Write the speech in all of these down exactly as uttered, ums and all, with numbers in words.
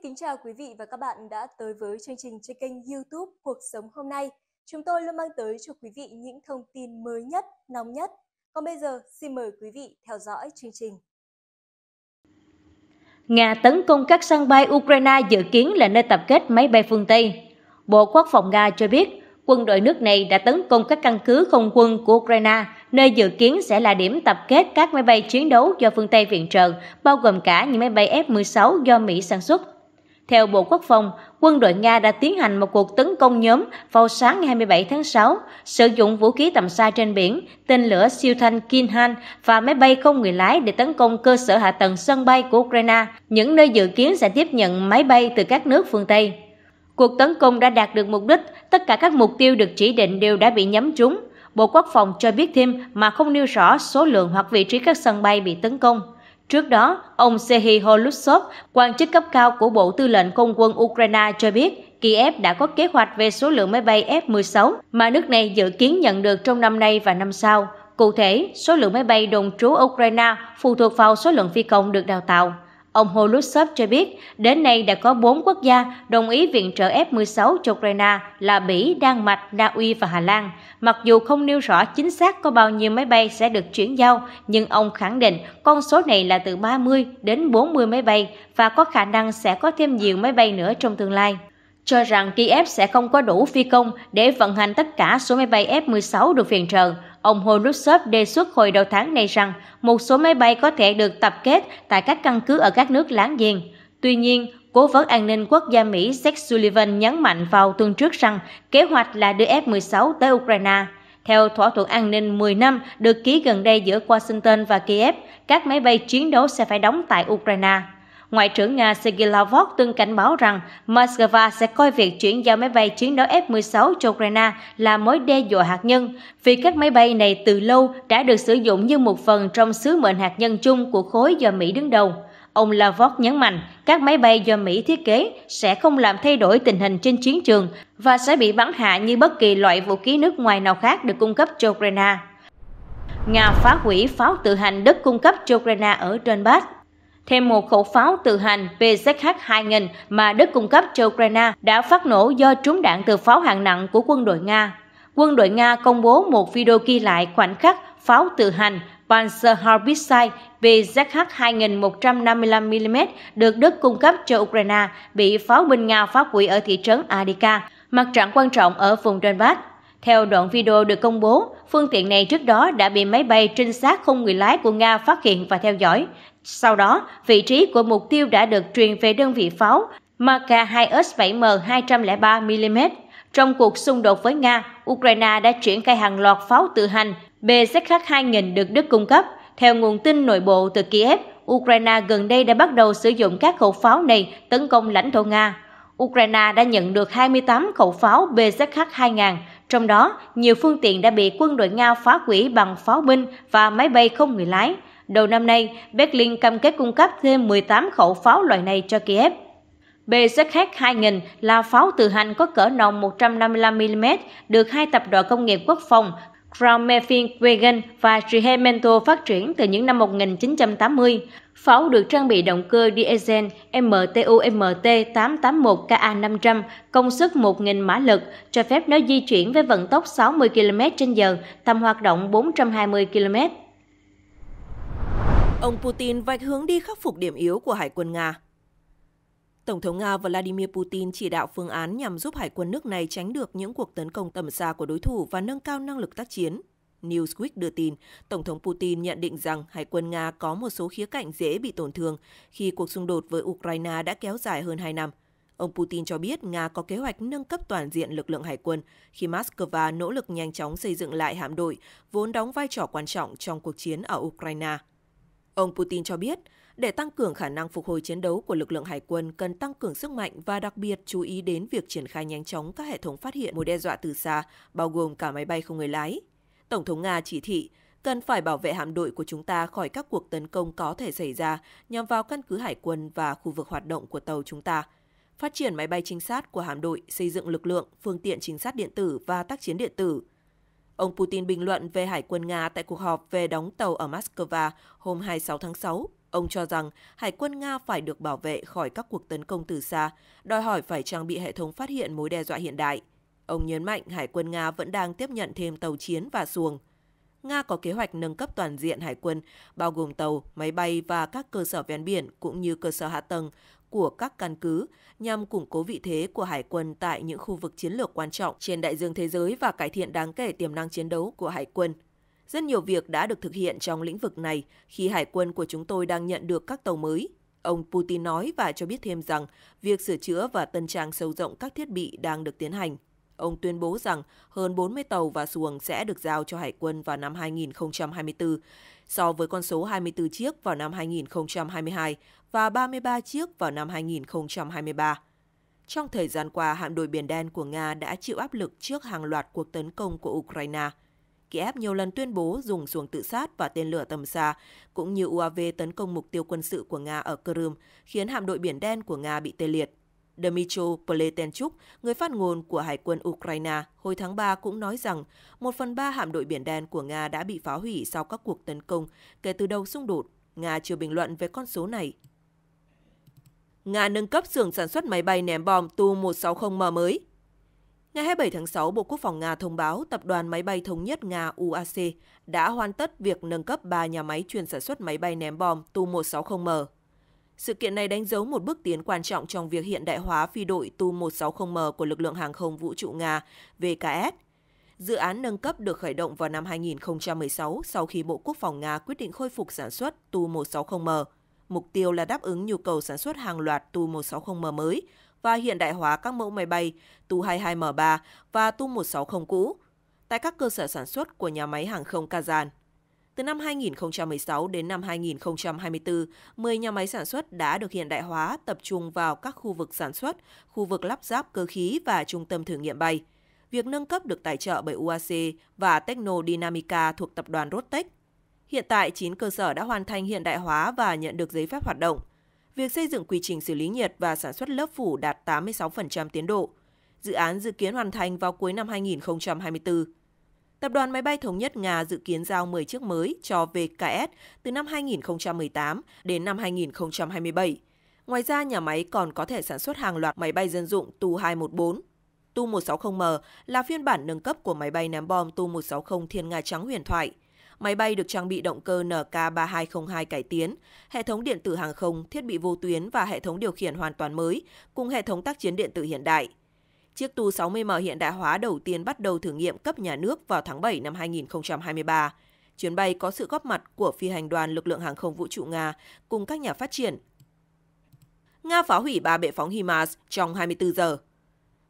Xin kính chào quý vị và các bạn đã tới với chương trình trên kênh YouTube Cuộc Sống Hôm Nay. Chúng tôi luôn mang tới cho quý vị những thông tin mới nhất, nóng nhất. Còn bây giờ, xin mời quý vị theo dõi chương trình. Nga tấn công các sân bay Ukraine dự kiến là nơi tập kết máy bay phương Tây. Bộ Quốc phòng Nga cho biết quân đội nước này đã tấn công các căn cứ không quân của Ukraine, nơi dự kiến sẽ là điểm tập kết các máy bay chiến đấu do phương Tây viện trợ, bao gồm cả những máy bay F mười sáu do Mỹ sản xuất. Theo Bộ Quốc phòng, quân đội Nga đã tiến hành một cuộc tấn công nhóm vào sáng ngày hai mươi bảy tháng sáu, sử dụng vũ khí tầm xa trên biển, tên lửa siêu thanh Kinhan và máy bay không người lái để tấn công cơ sở hạ tầng sân bay của Ukraine, những nơi dự kiến sẽ tiếp nhận máy bay từ các nước phương Tây. Cuộc tấn công đã đạt được mục đích, tất cả các mục tiêu được chỉ định đều đã bị nhắm trúng. Bộ Quốc phòng cho biết thêm mà không nêu rõ số lượng hoặc vị trí các sân bay bị tấn công. Trước đó, ông Sergei Ryabkov, quan chức cấp cao của Bộ Tư lệnh Không quân Ukraine cho biết Kiev đã có kế hoạch về số lượng máy bay F mười sáu mà nước này dự kiến nhận được trong năm nay và năm sau. Cụ thể, số lượng máy bay đồn trú Ukraine phụ thuộc vào số lượng phi công được đào tạo. Ông Ryabkov cho biết, đến nay đã có bốn quốc gia đồng ý viện trợ F mười sáu cho Ukraine là Bỉ, Đan Mạch, Na Uy và Hà Lan. Mặc dù không nêu rõ chính xác có bao nhiêu máy bay sẽ được chuyển giao, nhưng ông khẳng định con số này là từ ba mươi đến bốn mươi máy bay và có khả năng sẽ có thêm nhiều máy bay nữa trong tương lai. Cho rằng Kiev sẽ không có đủ phi công để vận hành tất cả số máy bay F mười sáu được viện trợ, ông Ryabkov đề xuất hồi đầu tháng này rằng một số máy bay có thể được tập kết tại các căn cứ ở các nước láng giềng. Tuy nhiên, Cố vấn An ninh Quốc gia Mỹ Jake Sullivan nhấn mạnh vào tuần trước rằng kế hoạch là đưa F mười sáu tới Ukraine. Theo thỏa thuận an ninh mười năm được ký gần đây giữa Washington và Kiev, các máy bay chiến đấu sẽ phải đóng tại Ukraine. Ngoại trưởng Nga Sergei Lavrov từng cảnh báo rằng Moscow sẽ coi việc chuyển giao máy bay chiến đấu F mười sáu cho Ukraine là mối đe dọa hạt nhân, vì các máy bay này từ lâu đã được sử dụng như một phần trong sứ mệnh hạt nhân chung của khối do Mỹ đứng đầu. Ông Lavrov nhấn mạnh các máy bay do Mỹ thiết kế sẽ không làm thay đổi tình hình trên chiến trường và sẽ bị bắn hạ như bất kỳ loại vũ khí nước ngoài nào khác được cung cấp cho Ukraine. Nga phá hủy pháo tự hành đất cung cấp cho Ukraine ở Donbass. Thêm một khẩu pháo tự hành P Z H hai nghìn mà Đức cung cấp cho Ukraine đã phát nổ do trúng đạn từ pháo hạng nặng của quân đội Nga. Quân đội Nga công bố một video ghi lại khoảnh khắc pháo tự hành Panzerhaubitze P Z H hai nghìn một trăm năm mươi lăm mi li mét được Đức cung cấp cho Ukraine bị pháo binh Nga phá hủy ở thị trấn Adivka, mặt trận quan trọng ở vùng Donbass. Theo đoạn video được công bố, phương tiện này trước đó đã bị máy bay trinh sát không người lái của Nga phát hiện và theo dõi. Sau đó, vị trí của mục tiêu đã được truyền về đơn vị pháo Mk hai S bảy M hai không ba mi li mét. Trong cuộc xung đột với Nga, Ukraine đã triển khai hàng loạt pháo tự hành B Z H hai nghìn được Đức cung cấp. Theo nguồn tin nội bộ từ Kiev, Ukraine gần đây đã bắt đầu sử dụng các khẩu pháo này tấn công lãnh thổ Nga. Ukraine đã nhận được hai mươi tám khẩu pháo B Z H hai nghìn, trong đó nhiều phương tiện đã bị quân đội Nga phá hủy bằng pháo binh và máy bay không người lái. Đầu năm nay, Berlin cam kết cung cấp thêm mười tám khẩu pháo loại này cho Kiev. B Z H hai nghìn là pháo tự hành có cỡ nòng một trăm năm mươi lăm mi li mét, được hai tập đoàn công nghiệp quốc phòng Kraumefinwagen và Rheinmetall phát triển từ những năm một nghìn chín trăm tám mươi. Pháo được trang bị động cơ diesel M T U M T tám tám một K A năm trăm, công suất một nghìn mã lực, cho phép nó di chuyển với vận tốc sáu mươi ki lô mét trên giờ, tầm hoạt động bốn trăm hai mươi ki lô mét. Ông Putin vạch hướng đi khắc phục điểm yếu của Hải quân Nga. Tổng thống Nga Vladimir Putin chỉ đạo phương án nhằm giúp Hải quân nước này tránh được những cuộc tấn công tầm xa của đối thủ và nâng cao năng lực tác chiến. Newsweek đưa tin, Tổng thống Putin nhận định rằng Hải quân Nga có một số khía cạnh dễ bị tổn thương khi cuộc xung đột với Ukraine đã kéo dài hơn hai năm. Ông Putin cho biết Nga có kế hoạch nâng cấp toàn diện lực lượng hải quân khi Moscow nỗ lực nhanh chóng xây dựng lại hạm đội, vốn đóng vai trò quan trọng trong cuộc chiến ở Ukraine. Ông Putin cho biết, để tăng cường khả năng phục hồi chiến đấu của lực lượng hải quân cần tăng cường sức mạnh và đặc biệt chú ý đến việc triển khai nhanh chóng các hệ thống phát hiện mối đe dọa từ xa, bao gồm cả máy bay không người lái. Tổng thống Nga chỉ thị cần phải bảo vệ hạm đội của chúng ta khỏi các cuộc tấn công có thể xảy ra nhằm vào căn cứ hải quân và khu vực hoạt động của tàu chúng ta. Phát triển máy bay trinh sát của hạm đội, xây dựng lực lượng, phương tiện trinh sát điện tử và tác chiến điện tử. Ông Putin bình luận về Hải quân Nga tại cuộc họp về đóng tàu ở Moscow hôm hai mươi sáu tháng sáu. Ông cho rằng Hải quân Nga phải được bảo vệ khỏi các cuộc tấn công từ xa, đòi hỏi phải trang bị hệ thống phát hiện mối đe dọa hiện đại. Ông nhấn mạnh Hải quân Nga vẫn đang tiếp nhận thêm tàu chiến và xuồng. Nga có kế hoạch nâng cấp toàn diện hải quân, bao gồm tàu, máy bay và các cơ sở ven biển cũng như cơ sở hạ tầng của các căn cứ nhằm củng cố vị thế của hải quân tại những khu vực chiến lược quan trọng trên đại dương thế giới và cải thiện đáng kể tiềm năng chiến đấu của hải quân. Rất nhiều việc đã được thực hiện trong lĩnh vực này khi hải quân của chúng tôi đang nhận được các tàu mới. Ông Putin nói và cho biết thêm rằng việc sửa chữa và tân trang sâu rộng các thiết bị đang được tiến hành. Ông tuyên bố rằng hơn bốn mươi tàu và xuồng sẽ được giao cho Hải quân vào năm hai nghìn không trăm hai mươi tư, so với con số hai mươi tư chiếc vào năm hai nghìn không trăm hai mươi hai và ba mươi ba chiếc vào năm hai nghìn không trăm hai mươi ba. Trong thời gian qua, hạm đội Biển Đen của Nga đã chịu áp lực trước hàng loạt cuộc tấn công của Ukraine. Kiev nhiều lần tuyên bố dùng xuồng tự sát và tên lửa tầm xa, cũng như u a vê tấn công mục tiêu quân sự của Nga ở Crimea, khiến hạm đội Biển Đen của Nga bị tê liệt. Dmitry Peskov, người phát ngôn của Hải quân Ukraine, hồi tháng ba cũng nói rằng một phần ba hạm đội Biển Đen của Nga đã bị phá hủy sau các cuộc tấn công kể từ đầu xung đột. Nga chưa bình luận về con số này. Nga nâng cấp xưởng sản xuất máy bay ném bom Tu một sáu không M mới. Ngày hai mươi bảy tháng sáu, Bộ Quốc phòng Nga thông báo Tập đoàn Máy bay Thống nhất Nga U A C đã hoàn tất việc nâng cấp ba nhà máy chuyên sản xuất máy bay ném bom Tu một sáu không M. Sự kiện này đánh dấu một bước tiến quan trọng trong việc hiện đại hóa phi đội Tu một sáu không M của lực lượng hàng không vũ trụ Nga V K S. Dự án nâng cấp được khởi động vào năm hai nghìn không trăm mười sáu sau khi Bộ Quốc phòng Nga quyết định khôi phục sản xuất Tu một sáu không M. Mục tiêu là đáp ứng nhu cầu sản xuất hàng loạt Tu một sáu không M mới và hiện đại hóa các mẫu máy bay Tu hai hai M ba và Tu một sáu không cũ tại các cơ sở sản xuất của nhà máy hàng không Kazan. Từ năm hai nghìn không trăm mười sáu đến năm hai nghìn không trăm hai mươi tư, mười nhà máy sản xuất đã được hiện đại hóa tập trung vào các khu vực sản xuất, khu vực lắp ráp cơ khí và trung tâm thử nghiệm bay. Việc nâng cấp được tài trợ bởi u a xê và Technodynamica thuộc tập đoàn Rottech. Hiện tại, chín cơ sở đã hoàn thành hiện đại hóa và nhận được giấy phép hoạt động. Việc xây dựng quy trình xử lý nhiệt và sản xuất lớp phủ đạt tám mươi sáu phần trăm tiến độ. Dự án dự kiến hoàn thành vào cuối năm hai nghìn không trăm hai mươi tư. Tập đoàn Máy bay Thống nhất Nga dự kiến giao mười chiếc mới cho vê ca ét từ năm hai nghìn không trăm mười tám đến năm hai nghìn không trăm hai mươi bảy. Ngoài ra, nhà máy còn có thể sản xuất hàng loạt máy bay dân dụng Tu hai một bốn. Tu một sáu không M là phiên bản nâng cấp của máy bay ném bom Tu một sáu không Thiên Nga Trắng huyền thoại. Máy bay được trang bị động cơ N K ba hai không hai cải tiến, hệ thống điện tử hàng không, thiết bị vô tuyến và hệ thống điều khiển hoàn toàn mới, cùng hệ thống tác chiến điện tử hiện đại. Chiếc Tu sáu không M hiện đại hóa đầu tiên bắt đầu thử nghiệm cấp nhà nước vào tháng bảy năm hai nghìn không trăm hai mươi ba. Chuyến bay có sự góp mặt của phi hành đoàn lực lượng hàng không vũ trụ Nga cùng các nhà phát triển. Nga phá hủy ba bệ phóng HIMARS trong hai mươi tư giờ.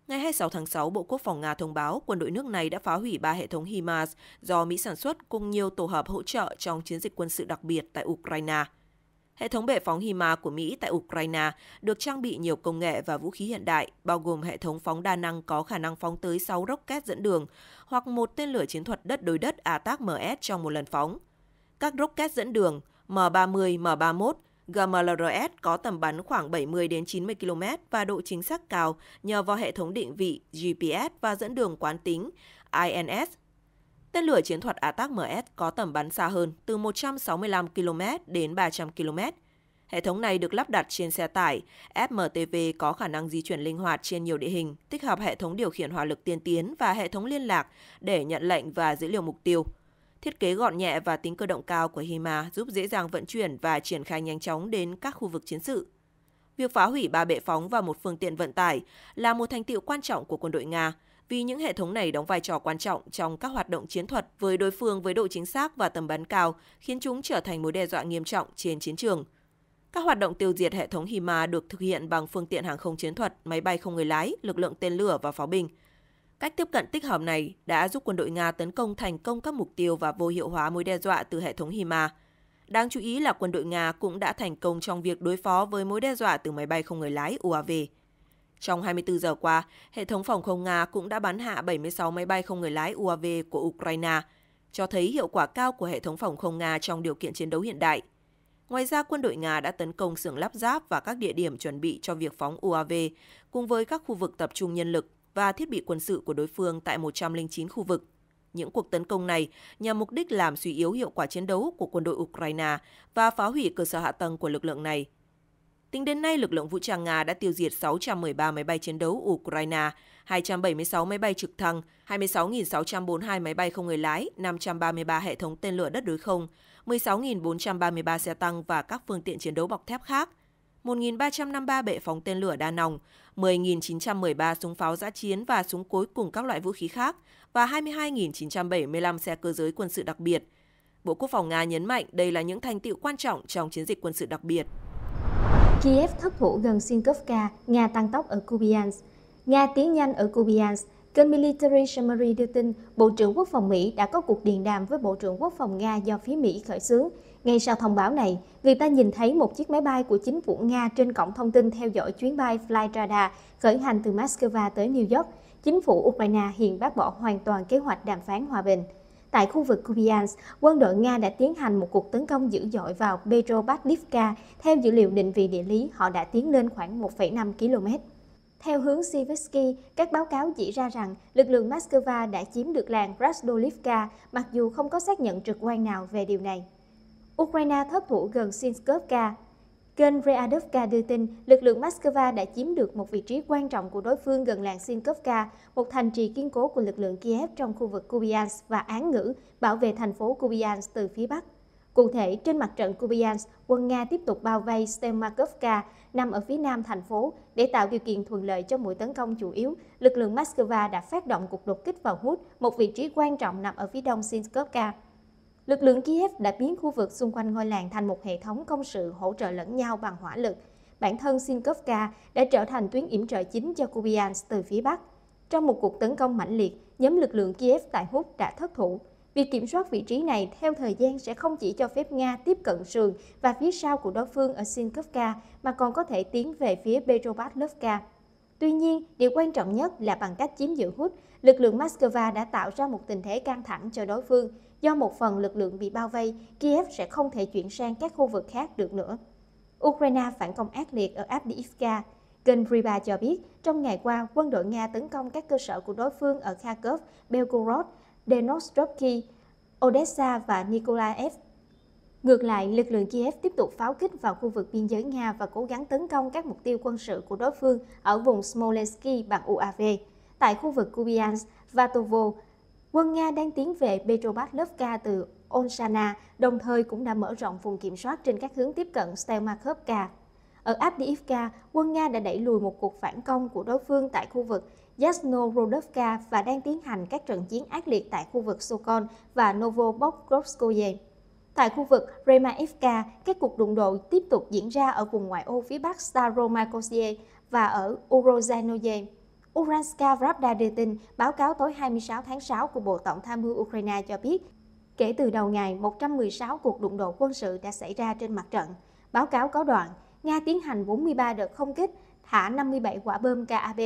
Ngày hai mươi sáu tháng sáu, Bộ Quốc phòng Nga thông báo quân đội nước này đã phá hủy ba hệ thống HIMARS do Mỹ sản xuất cùng nhiều tổ hợp hỗ trợ trong chiến dịch quân sự đặc biệt tại Ukraine. Hệ thống bệ phóng HIMARS của Mỹ tại Ukraine được trang bị nhiều công nghệ và vũ khí hiện đại, bao gồm hệ thống phóng đa năng có khả năng phóng tới sáu rocket dẫn đường hoặc một tên lửa chiến thuật đất đối đất A T A C M S trong một lần phóng. Các rocket dẫn đường M ba mươi, M ba mươi mốt, G M L R S có tầm bắn khoảng bảy mươi đến chín mươi ki lô mét và độ chính xác cao nhờ vào hệ thống định vị G P S và dẫn đường quán tính I N S. Tên lửa chiến thuật A T A C M S có tầm bắn xa hơn, từ một trăm sáu mươi lăm ki lô mét đến ba trăm ki lô mét. Hệ thống này được lắp đặt trên xe tải F M T V có khả năng di chuyển linh hoạt trên nhiều địa hình, tích hợp hệ thống điều khiển hỏa lực tiên tiến và hệ thống liên lạc để nhận lệnh và dữ liệu mục tiêu. Thiết kế gọn nhẹ và tính cơ động cao của HIMARS giúp dễ dàng vận chuyển và triển khai nhanh chóng đến các khu vực chiến sự. Việc phá hủy ba bệ phóng và một phương tiện vận tải là một thành tựu quan trọng của quân đội Nga, vì những hệ thống này đóng vai trò quan trọng trong các hoạt động chiến thuật với đối phương với độ chính xác và tầm bắn cao, khiến chúng trở thành mối đe dọa nghiêm trọng trên chiến trường. Các hoạt động tiêu diệt hệ thống HIMARS được thực hiện bằng phương tiện hàng không chiến thuật, máy bay không người lái, lực lượng tên lửa và pháo binh. Cách tiếp cận tích hợp này đã giúp quân đội Nga tấn công thành công các mục tiêu và vô hiệu hóa mối đe dọa từ hệ thống HIMARS. Đáng chú ý là quân đội Nga cũng đã thành công trong việc đối phó với mối đe dọa từ máy bay không người lái U A V. Trong hai mươi tư giờ qua, hệ thống phòng không Nga cũng đã bắn hạ bảy mươi sáu máy bay không người lái U A V của Ukraine, cho thấy hiệu quả cao của hệ thống phòng không Nga trong điều kiện chiến đấu hiện đại. Ngoài ra, quân đội Nga đã tấn công xưởng lắp ráp và các địa điểm chuẩn bị cho việc phóng U A V, cùng với các khu vực tập trung nhân lực và thiết bị quân sự của đối phương tại một trăm lẻ chín khu vực. Những cuộc tấn công này nhằm mục đích làm suy yếu hiệu quả chiến đấu của quân đội Ukraine và phá hủy cơ sở hạ tầng của lực lượng này. Tính đến nay, lực lượng vũ trang Nga đã tiêu diệt sáu trăm mười ba máy bay chiến đấu Ukraine, hai trăm bảy mươi sáu máy bay trực thăng, hai mươi sáu nghìn sáu trăm bốn mươi hai máy bay không người lái, năm trăm ba mươi ba hệ thống tên lửa đất đối không, mười sáu nghìn bốn trăm ba mươi ba xe tăng và các phương tiện chiến đấu bọc thép khác, một nghìn ba trăm năm mươi ba bệ phóng tên lửa đa nòng, mười nghìn chín trăm mười ba súng pháo giã chiến và súng cối cùng các loại vũ khí khác và hai mươi hai nghìn chín trăm bảy mươi lăm xe cơ giới quân sự đặc biệt. Bộ Quốc phòng Nga nhấn mạnh đây là những thành tựu quan trọng trong chiến dịch quân sự đặc biệt. Kiev thất thủ gần Sinkovka, Nga tăng tốc ở Kupiansk. Nga tiến nhanh ở Kupiansk. Kênh Military Summary đưa tin Bộ trưởng Quốc phòng Mỹ đã có cuộc điện đàm với Bộ trưởng Quốc phòng Nga do phía Mỹ khởi xướng. Ngay sau thông báo này, người ta nhìn thấy một chiếc máy bay của chính phủ Nga trên cổng thông tin theo dõi chuyến bay Flightradar khởi hành từ Moscow tới New York. Chính phủ Ukraine hiện bác bỏ hoàn toàn kế hoạch đàm phán hòa bình. Tại khu vực Kupiansk, quân đội Nga đã tiến hành một cuộc tấn công dữ dội vào Petropavlivka. Theo dữ liệu định vị địa lý, họ đã tiến lên khoảng một phẩy năm ki lô mét. Theo hướng Siversky, các báo cáo chỉ ra rằng lực lượng Moscow đã chiếm được làng Krasnolivka, mặc dù không có xác nhận trực quan nào về điều này. Ukraine thất thủ gần Sinkovka. Kênh Readovka đưa tin lực lượng Moscow đã chiếm được một vị trí quan trọng của đối phương gần làng Sinkovka, một thành trì kiên cố của lực lượng Kiev trong khu vực Kupiansk và án ngữ bảo vệ thành phố Kupiansk từ phía Bắc. Cụ thể, trên mặt trận Kupiansk, quân Nga tiếp tục bao vây Stelmakovka nằm ở phía nam thành phố. Để tạo điều kiện thuận lợi cho mũi tấn công chủ yếu, lực lượng Moscow đã phát động cuộc đột kích vào Hút, một vị trí quan trọng nằm ở phía đông Sinkovka. Lực lượng Kiev đã biến khu vực xung quanh ngôi làng thành một hệ thống công sự hỗ trợ lẫn nhau bằng hỏa lực. Bản thân Sinkovka đã trở thành tuyến yểm trợ chính cho Kupiansk từ phía Bắc. Trong một cuộc tấn công mãnh liệt, nhóm lực lượng Kiev tại Hút đã thất thủ. Việc kiểm soát vị trí này theo thời gian sẽ không chỉ cho phép Nga tiếp cận sườn và phía sau của đối phương ở Sinkovka mà còn có thể tiến về phía Petropavlivka. Tuy nhiên, điều quan trọng nhất là bằng cách chiếm giữ Hút, lực lượng Moscow đã tạo ra một tình thế căng thẳng cho đối phương. Do một phần lực lượng bị bao vây, Kiev sẽ không thể chuyển sang các khu vực khác được nữa. Ukraine phản công ác liệt ở Avdiivka. Kênh Riba cho biết, trong ngày qua, quân đội Nga tấn công các cơ sở của đối phương ở Kharkov, Belgorod, Dnipropetrovsk, Odessa và Nikolaev. Ngược lại, lực lượng Kiev tiếp tục pháo kích vào khu vực biên giới Nga và cố gắng tấn công các mục tiêu quân sự của đối phương ở vùng Smolensk bằng u a vê. Tại khu vực Kupiansk, Vatovo, quân Nga đang tiến về Petropavlivka từ Olshana, đồng thời cũng đã mở rộng vùng kiểm soát trên các hướng tiếp cận Stelmakovka. Ở Avdiivka, quân Nga đã đẩy lùi một cuộc phản công của đối phương tại khu vực Yasnorodovka và đang tiến hành các trận chiến ác liệt tại khu vực Sokol và Novobokrovskoye. Tại khu vực Remaivka, các cuộc đụng độ tiếp tục diễn ra ở vùng ngoại ô phía bắc Staromakoye và ở Urozhanoye. Uranska Pravda đưa tin, báo cáo tối hai mươi sáu tháng sáu của Bộ Tổng tham mưu Ukraine cho biết, kể từ đầu ngày, một trăm mười sáu cuộc đụng độ quân sự đã xảy ra trên mặt trận. Báo cáo có đoạn, Nga tiến hành bốn mươi ba đợt không kích, thả năm mươi bảy quả bom K A B.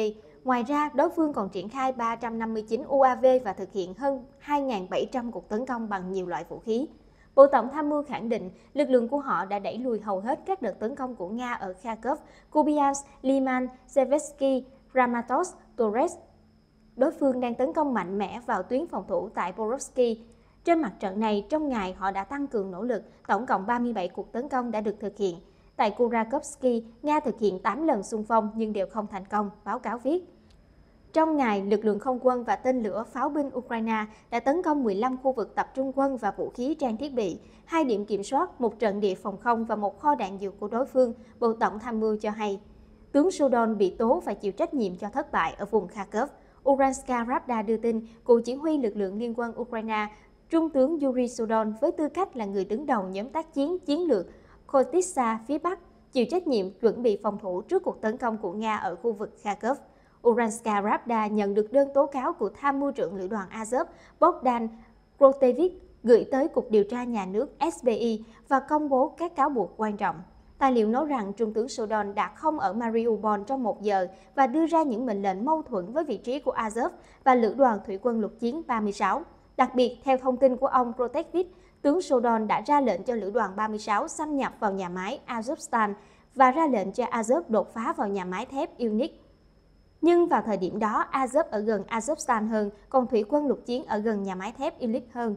Ngoài ra, đối phương còn triển khai ba trăm năm mươi chín u a vê và thực hiện hơn hai nghìn bảy trăm cuộc tấn công bằng nhiều loại vũ khí. Bộ Tổng tham mưu khẳng định lực lượng của họ đã đẩy lùi hầu hết các đợt tấn công của Nga ở Kharkov, Kupiansk, Liman, Sevetsky, Ramatos, Torres. Đối phương đang tấn công mạnh mẽ vào tuyến phòng thủ tại Borovsky. Trên mặt trận này, trong ngày họ đã tăng cường nỗ lực, tổng cộng ba mươi bảy cuộc tấn công đã được thực hiện. Tại Kurakovsky, Nga thực hiện tám lần xung phong nhưng đều không thành công, báo cáo viết. Trong ngày, lực lượng không quân và tên lửa pháo binh Ukraine đã tấn công mười lăm khu vực tập trung quân và vũ khí trang thiết bị, hai điểm kiểm soát, một trận địa phòng không và một kho đạn dược của đối phương, Bộ Tổng tham mưu cho hay. Tướng Sudon bị tố và chịu trách nhiệm cho thất bại ở vùng Kharkov. Uranska Pravda đưa tin, cựu chỉ huy lực lượng liên quân Ukraine, Trung tướng Yuri Sudon với tư cách là người đứng đầu nhóm tác chiến chiến lược Kotitsa phía Bắc, chịu trách nhiệm chuẩn bị phòng thủ trước cuộc tấn công của Nga ở khu vực Kharkov. Uranska Pravda nhận được đơn tố cáo của Tham mưu trưởng Lữ đoàn Azov Bogdan Krotevych gửi tới Cục Điều tra Nhà nước S B I và công bố các cáo buộc quan trọng. Tài liệu nói rằng Trung tướng Sudon đã không ở Mariupol trong một giờ và đưa ra những mệnh lệnh mâu thuẫn với vị trí của Azov và Lữ đoàn Thủy quân Lục chiến ba mươi sáu. Đặc biệt, theo thông tin của ông Krotevych, tướng Sudon đã ra lệnh cho Lữ đoàn ba mươi sáu xâm nhập vào nhà máy Azovstal và ra lệnh cho Azov đột phá vào nhà máy thép Unix. Nhưng vào thời điểm đó, Azov ở gần Azovstal hơn, còn thủy quân lục chiến ở gần nhà máy thép Ilyich hơn.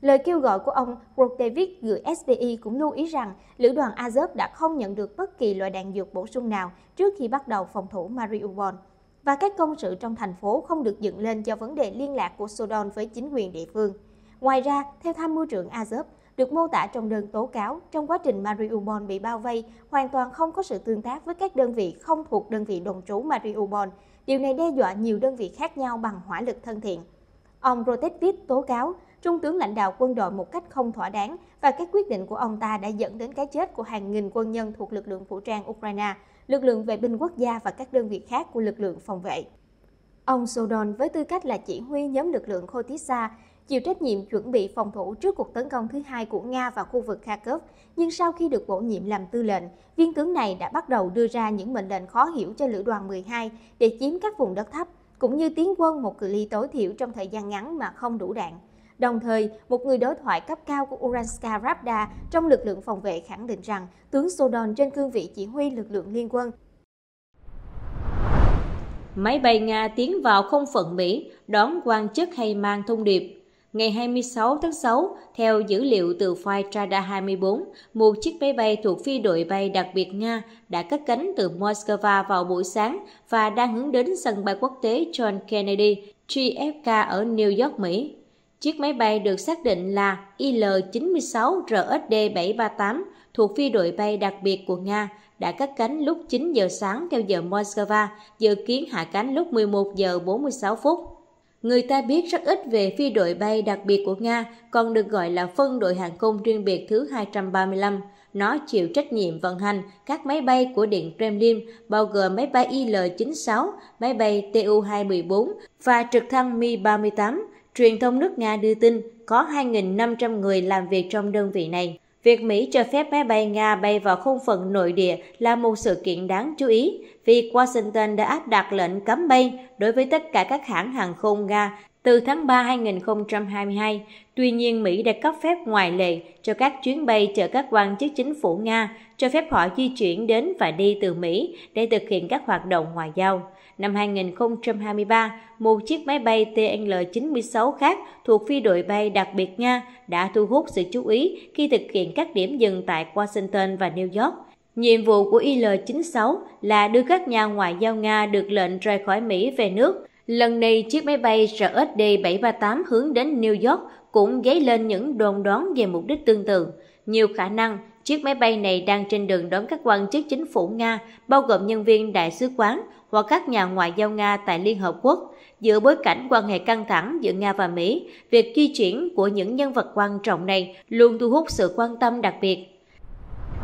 Lời kêu gọi của ông Protevic gửi ét pê i cũng lưu ý rằng lữ đoàn Azov đã không nhận được bất kỳ loại đạn dược bổ sung nào trước khi bắt đầu phòng thủ Mariupol, và các công sự trong thành phố không được dựng lên do vấn đề liên lạc của Sudon với chính quyền địa phương. Ngoài ra, theo tham mưu trưởng Azov, được mô tả trong đơn tố cáo, trong quá trình Mariupol bị bao vây, hoàn toàn không có sự tương tác với các đơn vị không thuộc đơn vị đồn trú Mariupol. Điều này đe dọa nhiều đơn vị khác nhau bằng hỏa lực thân thiện. Ông Krotevych tố cáo trung tướng lãnh đạo quân đội một cách không thỏa đáng, và các quyết định của ông ta đã dẫn đến cái chết của hàng nghìn quân nhân thuộc lực lượng vũ trang Ukraine, lực lượng vệ binh quốc gia và các đơn vị khác của lực lượng phòng vệ. Ông Sudon với tư cách là chỉ huy nhóm lực lượng Khotitsa chịu trách nhiệm chuẩn bị phòng thủ trước cuộc tấn công thứ hai của Nga vào khu vực Kharkiv, nhưng sau khi được bổ nhiệm làm tư lệnh, viên tướng này đã bắt đầu đưa ra những mệnh lệnh khó hiểu cho lữ đoàn mười hai để chiếm các vùng đất thấp, cũng như tiến quân một cự ly tối thiểu trong thời gian ngắn mà không đủ đạn. Đồng thời, một người đối thoại cấp cao của Uranska Rabda trong lực lượng phòng vệ khẳng định rằng tướng Sudon trên cương vị chỉ huy lực lượng liên quân. Máy bay Nga tiến vào không phận Mỹ, đón quan chức hay mang thông điệp. Ngày hai mươi sáu tháng sáu, theo dữ liệu từ Flightradar hai mươi bốn, một chiếc máy bay thuộc phi đội bay đặc biệt Nga đã cất cánh từ Moscow vào buổi sáng và đang hướng đến sân bay quốc tế John Kennedy J F K ở New York, Mỹ. Chiếc máy bay được xác định là I L chín sáu R S D bảy ba tám thuộc phi đội bay đặc biệt của Nga đã cất cánh lúc chín giờ sáng theo giờ Moscow, dự kiến hạ cánh lúc mười một giờ bốn mươi sáu phút. Người ta biết rất ít về phi đội bay đặc biệt của Nga, còn được gọi là phân đội hàng không riêng biệt thứ hai trăm ba mươi lăm. Nó chịu trách nhiệm vận hành các máy bay của Điện Kremlin, bao gồm máy bay I L chín sáu, máy bay Tu hai mười bốn và trực thăng Mi ba mươi tám. Truyền thông nước Nga đưa tin có hai nghìn năm trăm người làm việc trong đơn vị này. Việc Mỹ cho phép máy bay Nga bay vào không phận nội địa là một sự kiện đáng chú ý, vì Washington đã áp đặt lệnh cấm bay đối với tất cả các hãng hàng không Nga từ tháng ba năm hai nghìn không trăm hai mươi hai. Tuy nhiên, Mỹ đã cấp phép ngoại lệ cho các chuyến bay chở các quan chức chính phủ Nga, cho phép họ di chuyển đến và đi từ Mỹ để thực hiện các hoạt động ngoại giao. Năm hai nghìn không trăm hai mươi ba, một chiếc máy bay T N L chín sáu khác thuộc phi đội bay đặc biệt Nga đã thu hút sự chú ý khi thực hiện các điểm dừng tại Washington và New York. Nhiệm vụ của I L chín sáu là đưa các nhà ngoại giao Nga được lệnh rời khỏi Mỹ về nước. Lần này, chiếc máy bay R S D bảy ba tám hướng đến New York cũng dấy lên những đồn đoán về mục đích tương tự. Nhiều khả năng, chiếc máy bay này đang trên đường đón các quan chức chính phủ Nga, bao gồm nhân viên đại sứ quán hoặc các nhà ngoại giao Nga tại Liên Hợp Quốc. Giữa bối cảnh quan hệ căng thẳng giữa Nga và Mỹ, việc di chuyển của những nhân vật quan trọng này luôn thu hút sự quan tâm đặc biệt.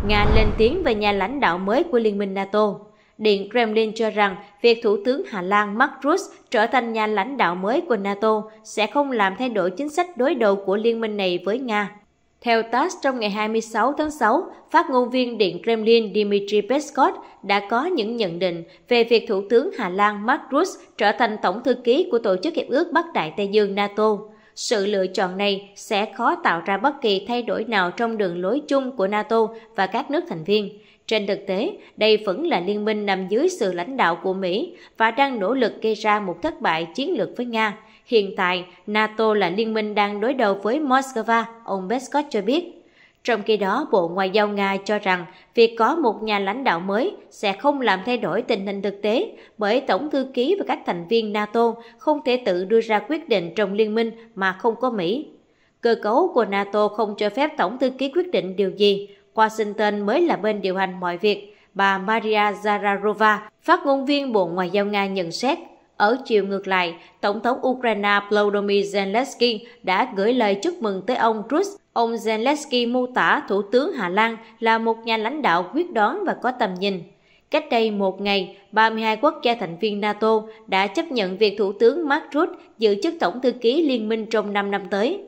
Nga lên tiếng về nhà lãnh đạo mới của Liên minh NATO. Điện Kremlin cho rằng việc Thủ tướng Hà Lan Mark Rutte trở thành nhà lãnh đạo mới của NATO sẽ không làm thay đổi chính sách đối đầu của liên minh này với Nga. Theo tát, trong ngày hai mươi sáu tháng sáu, phát ngôn viên Điện Kremlin Dmitry Peskov đã có những nhận định về việc Thủ tướng Hà Lan Mark Rutte trở thành tổng thư ký của Tổ chức Hiệp ước Bắc Đại Tây Dương NATO. Sự lựa chọn này sẽ khó tạo ra bất kỳ thay đổi nào trong đường lối chung của NATO và các nước thành viên. Trên thực tế, đây vẫn là liên minh nằm dưới sự lãnh đạo của Mỹ và đang nỗ lực gây ra một thất bại chiến lược với Nga. Hiện tại, NATO là liên minh đang đối đầu với Moscow, ông Peskov cho biết. Trong khi đó, Bộ Ngoại giao Nga cho rằng việc có một nhà lãnh đạo mới sẽ không làm thay đổi tình hình thực tế, bởi Tổng thư ký và các thành viên NATO không thể tự đưa ra quyết định trong liên minh mà không có Mỹ. Cơ cấu của NATO không cho phép Tổng thư ký quyết định điều gì. Washington mới là bên điều hành mọi việc, bà Maria Zakharova, phát ngôn viên Bộ Ngoại giao Nga nhận xét. Ở chiều ngược lại, Tổng thống Ukraine Volodymyr Zelensky đã gửi lời chúc mừng tới ông Rutte. Ông Zelensky mô tả Thủ tướng Hà Lan là một nhà lãnh đạo quyết đoán và có tầm nhìn. Cách đây một ngày, ba mươi hai quốc gia thành viên NATO đã chấp nhận việc Thủ tướng Mark Rutte giữ chức Tổng thư ký Liên minh trong năm năm tới.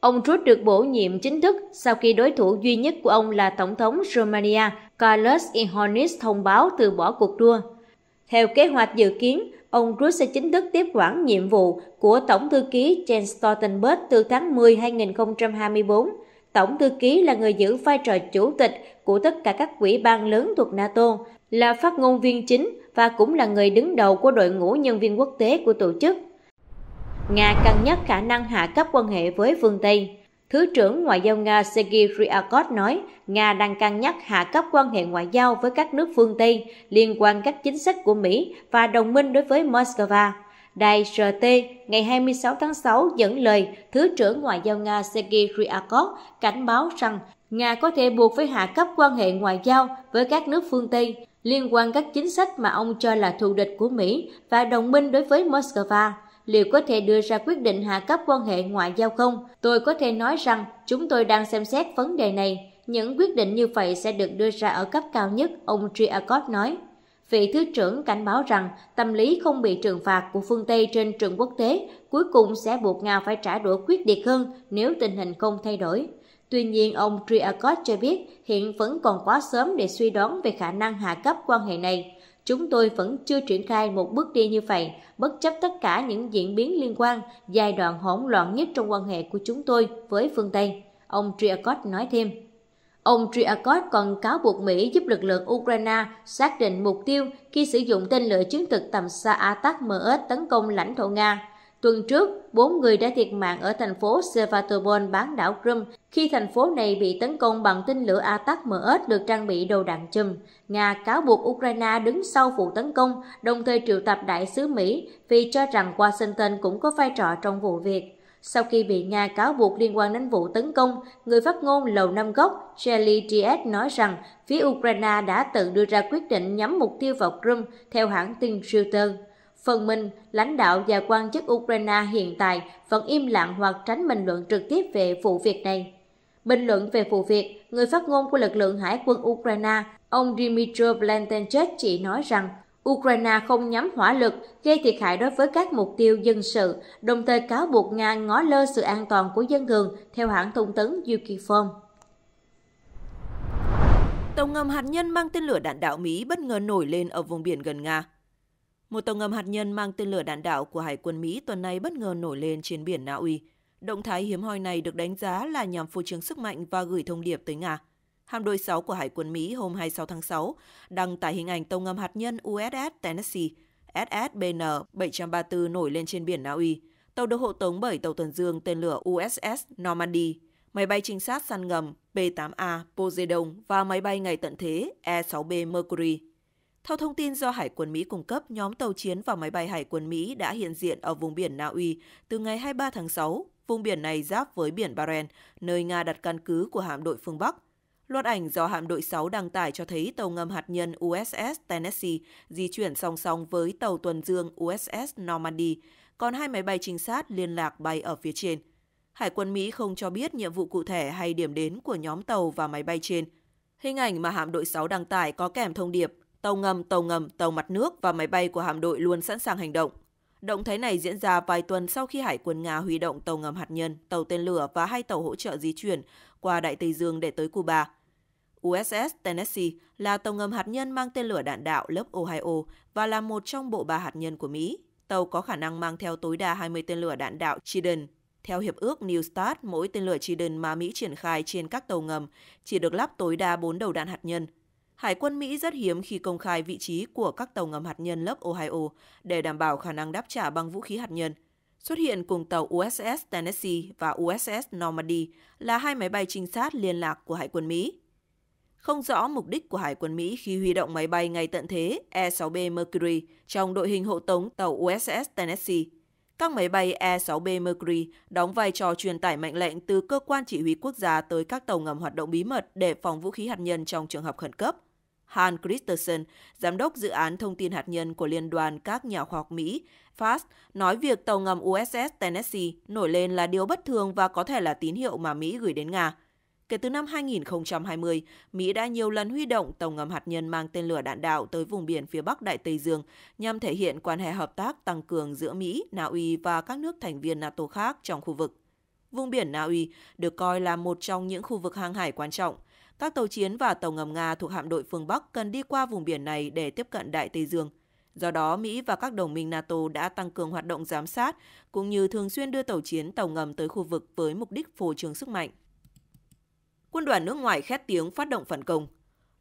Ông Rutte được bổ nhiệm chính thức sau khi đối thủ duy nhất của ông là Tổng thống Romania Carlos Iohannis thông báo từ bỏ cuộc đua. Theo kế hoạch dự kiến, ông Rutte sẽ chính thức tiếp quản nhiệm vụ của Tổng thư ký Jens Stoltenberg từ tháng mười năm hai nghìn không trăm hai mươi bốn. Tổng thư ký là người giữ vai trò chủ tịch của tất cả các ủy ban lớn thuộc NATO, là phát ngôn viên chính và cũng là người đứng đầu của đội ngũ nhân viên quốc tế của tổ chức. Nga cân nhắc khả năng hạ cấp quan hệ với phương Tây. Thứ trưởng Ngoại giao Nga Sergei Ryabkov nói Nga đang cân nhắc hạ cấp quan hệ ngoại giao với các nước phương Tây liên quan các chính sách của Mỹ và đồng minh đối với Moscow. Đài rờ tê ngày hai mươi sáu tháng sáu dẫn lời Thứ trưởng Ngoại giao Nga Sergei Ryabkov cảnh báo rằng Nga có thể buộc phải hạ cấp quan hệ ngoại giao với các nước phương Tây liên quan các chính sách mà ông cho là thù địch của Mỹ và đồng minh đối với Moscow. Liệu có thể đưa ra quyết định hạ cấp quan hệ ngoại giao không? Tôi có thể nói rằng chúng tôi đang xem xét vấn đề này. Những quyết định như vậy sẽ được đưa ra ở cấp cao nhất, ông Ryabkov nói. Vị Thứ trưởng cảnh báo rằng tâm lý không bị trừng phạt của phương Tây trên trường quốc tế cuối cùng sẽ buộc Nga phải trả đũa quyết liệt hơn nếu tình hình không thay đổi. Tuy nhiên, ông Ryabkov cho biết hiện vẫn còn quá sớm để suy đoán về khả năng hạ cấp quan hệ này. Chúng tôi vẫn chưa triển khai một bước đi như vậy, bất chấp tất cả những diễn biến liên quan, giai đoạn hỗn loạn nhất trong quan hệ của chúng tôi với phương Tây, ông Ryabkov nói thêm. Ông Ryabkov còn cáo buộc Mỹ giúp lực lượng Ukraine xác định mục tiêu khi sử dụng tên lửa chiến thuật tầm xa A T A C M S tấn công lãnh thổ Nga. Tuần trước, bốn người đã thiệt mạng ở thành phố Sevastopol, bán đảo Crimea, khi thành phố này bị tấn công bằng tên lửa A T A C M S được trang bị đầu đạn chùm. Nga cáo buộc Ukraine đứng sau vụ tấn công, đồng thời triệu tập đại sứ Mỹ vì cho rằng Washington cũng có vai trò trong vụ việc. Sau khi bị Nga cáo buộc liên quan đến vụ tấn công, người phát ngôn Lầu Năm Góc Shelly Diaz nói rằng phía Ukraine đã tự đưa ra quyết định nhắm mục tiêu vào Crimea, theo hãng tin Reuters. Phần mình, lãnh đạo và quan chức Ukraine hiện tại vẫn im lặng hoặc tránh bình luận trực tiếp về vụ việc này. Bình luận về vụ việc, người phát ngôn của lực lượng hải quân Ukraine, ông Dmitry Peskov chỉ nói rằng Ukraine không nhắm hỏa lực, gây thiệt hại đối với các mục tiêu dân sự, đồng thời cáo buộc Nga ngó lơ sự an toàn của dân thường, theo hãng thông tấn Ukinform. Tàu ngầm hạt nhân mang tên lửa đạn đạo Mỹ bất ngờ nổi lên ở vùng biển gần Nga. Một tàu ngầm hạt nhân mang tên lửa đạn đạo của Hải quân Mỹ tuần này bất ngờ nổi lên trên biển Na Uy. Động thái hiếm hoi này được đánh giá là nhằm phô trương sức mạnh và gửi thông điệp tới Nga. Hạm đội sáu của Hải quân Mỹ hôm hai mươi sáu tháng sáu đăng tải hình ảnh tàu ngầm hạt nhân U S S Tennessee S S B N bảy ba tư nổi lên trên biển Na Uy. Tàu được hộ tống bởi tàu tuần dương tên lửa U S S Normandy, máy bay trinh sát săn ngầm P tám A Poseidon và máy bay ngày tận thế E sáu B Mercury. Theo thông tin do Hải quân Mỹ cung cấp, nhóm tàu chiến và máy bay Hải quân Mỹ đã hiện diện ở vùng biển Na Uy từ ngày hai mươi ba tháng sáu. Vùng biển này giáp với biển Barents, nơi Nga đặt căn cứ của hạm đội phương Bắc. Loạt ảnh do hạm đội sáu đăng tải cho thấy tàu ngầm hạt nhân U S S Tennessee di chuyển song song với tàu tuần dương U S S Normandy, còn hai máy bay trinh sát liên lạc bay ở phía trên. Hải quân Mỹ không cho biết nhiệm vụ cụ thể hay điểm đến của nhóm tàu và máy bay trên. Hình ảnh mà hạm đội sáu đăng tải có kèm thông điệp tàu ngầm, tàu ngầm, tàu mặt nước và máy bay của hạm đội luôn sẵn sàng hành động. Động thái này diễn ra vài tuần sau khi Hải quân Nga huy động tàu ngầm hạt nhân, tàu tên lửa và hai tàu hỗ trợ di chuyển qua Đại Tây Dương để tới Cuba. u ét ét Tennessee là tàu ngầm hạt nhân mang tên lửa đạn đạo lớp Ohio và là một trong bộ ba hạt nhân của Mỹ. Tàu có khả năng mang theo tối đa hai mươi tên lửa đạn đạo Trident. Theo Hiệp ước New START, mỗi tên lửa Trident mà Mỹ triển khai trên các tàu ngầm chỉ được lắp tối đa bốn đầu đạn hạt nhân. Hải quân Mỹ rất hiếm khi công khai vị trí của các tàu ngầm hạt nhân lớp Ohio để đảm bảo khả năng đáp trả bằng vũ khí hạt nhân. Xuất hiện cùng tàu u ét ét Tennessee và u ét ét Normandy là hai máy bay trinh sát liên lạc của Hải quân Mỹ. Không rõ mục đích của Hải quân Mỹ khi huy động máy bay ngày tận thế E sáu B Mercury trong đội hình hộ tống tàu u ét ét Tennessee. Các máy bay E sáu B Mercury đóng vai trò truyền tải mệnh lệnh từ cơ quan chỉ huy quốc gia tới các tàu ngầm hoạt động bí mật để phòng vũ khí hạt nhân trong trường hợp khẩn cấp. Hans Christensen, giám đốc dự án thông tin hạt nhân của Liên đoàn các nhà khoa học Mỹ, F A S, nói việc tàu ngầm u ét ét Tennessee nổi lên là điều bất thường và có thể là tín hiệu mà Mỹ gửi đến Nga. Kể từ năm hai nghìn không trăm hai mươi, Mỹ đã nhiều lần huy động tàu ngầm hạt nhân mang tên lửa đạn đạo tới vùng biển phía Bắc Đại Tây Dương nhằm thể hiện quan hệ hợp tác tăng cường giữa Mỹ, Na Uy và các nước thành viên NATO khác trong khu vực. Vùng biển Na Uy được coi là một trong những khu vực hàng hải quan trọng. Các tàu chiến và tàu ngầm Nga thuộc hạm đội phương Bắc cần đi qua vùng biển này để tiếp cận Đại Tây Dương. Do đó, Mỹ và các đồng minh NATO đã tăng cường hoạt động giám sát, cũng như thường xuyên đưa tàu chiến, tàu ngầm tới khu vực với mục đích phô trương sức mạnh. quân đoàn nước ngoài khét tiếng phát động phản công.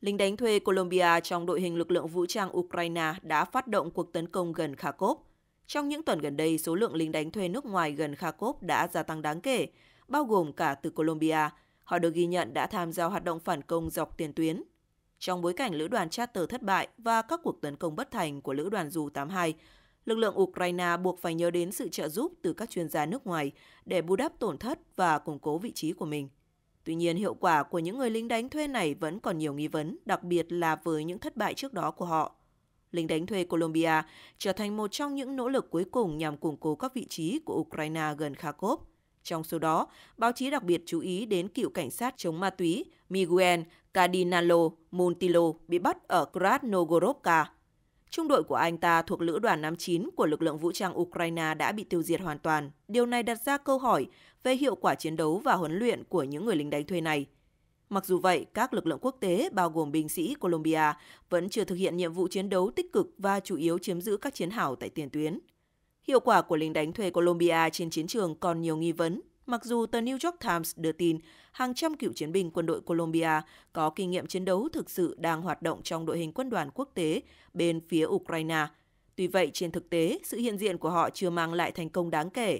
Lính đánh thuê Colombia trong đội hình lực lượng vũ trang Ukraine đã phát động cuộc tấn công gần Kharkov. Trong những tuần gần đây, số lượng lính đánh thuê nước ngoài gần Kharkov đã gia tăng đáng kể, bao gồm cả từ Colombia. Họ được ghi nhận đã tham gia hoạt động phản công dọc tiền tuyến. Trong bối cảnh lữ đoàn Charter thất bại và các cuộc tấn công bất thành của lữ đoàn dù tám hai, lực lượng Ukraine buộc phải nhớ đến sự trợ giúp từ các chuyên gia nước ngoài để bù đắp tổn thất và củng cố vị trí của mình. Tuy nhiên, hiệu quả của những người lính đánh thuê này vẫn còn nhiều nghi vấn, đặc biệt là với những thất bại trước đó của họ. Lính đánh thuê Colombia trở thành một trong những nỗ lực cuối cùng nhằm củng cố các vị trí của Ukraine gần Kharkov. Trong số đó, báo chí đặc biệt chú ý đến cựu cảnh sát chống ma túy Miguel Cardinalo Montilo bị bắt ở Krasnogorovka. Trung đội của anh ta thuộc lữ đoàn năm mươi chín của lực lượng vũ trang Ukraine đã bị tiêu diệt hoàn toàn. Điều này đặt ra câu hỏi về hiệu quả chiến đấu và huấn luyện của những người lính đánh thuê này. Mặc dù vậy, các lực lượng quốc tế, bao gồm binh sĩ Colombia, vẫn chưa thực hiện nhiệm vụ chiến đấu tích cực và chủ yếu chiếm giữ các chiến hào tại tiền tuyến. Hiệu quả của lính đánh thuê Colombia trên chiến trường còn nhiều nghi vấn, mặc dù tờ New York Times đưa tin hàng trăm cựu chiến binh quân đội Colombia có kinh nghiệm chiến đấu thực sự đang hoạt động trong đội hình quân đoàn quốc tế bên phía Ukraine. Tuy vậy, trên thực tế, sự hiện diện của họ chưa mang lại thành công đáng kể.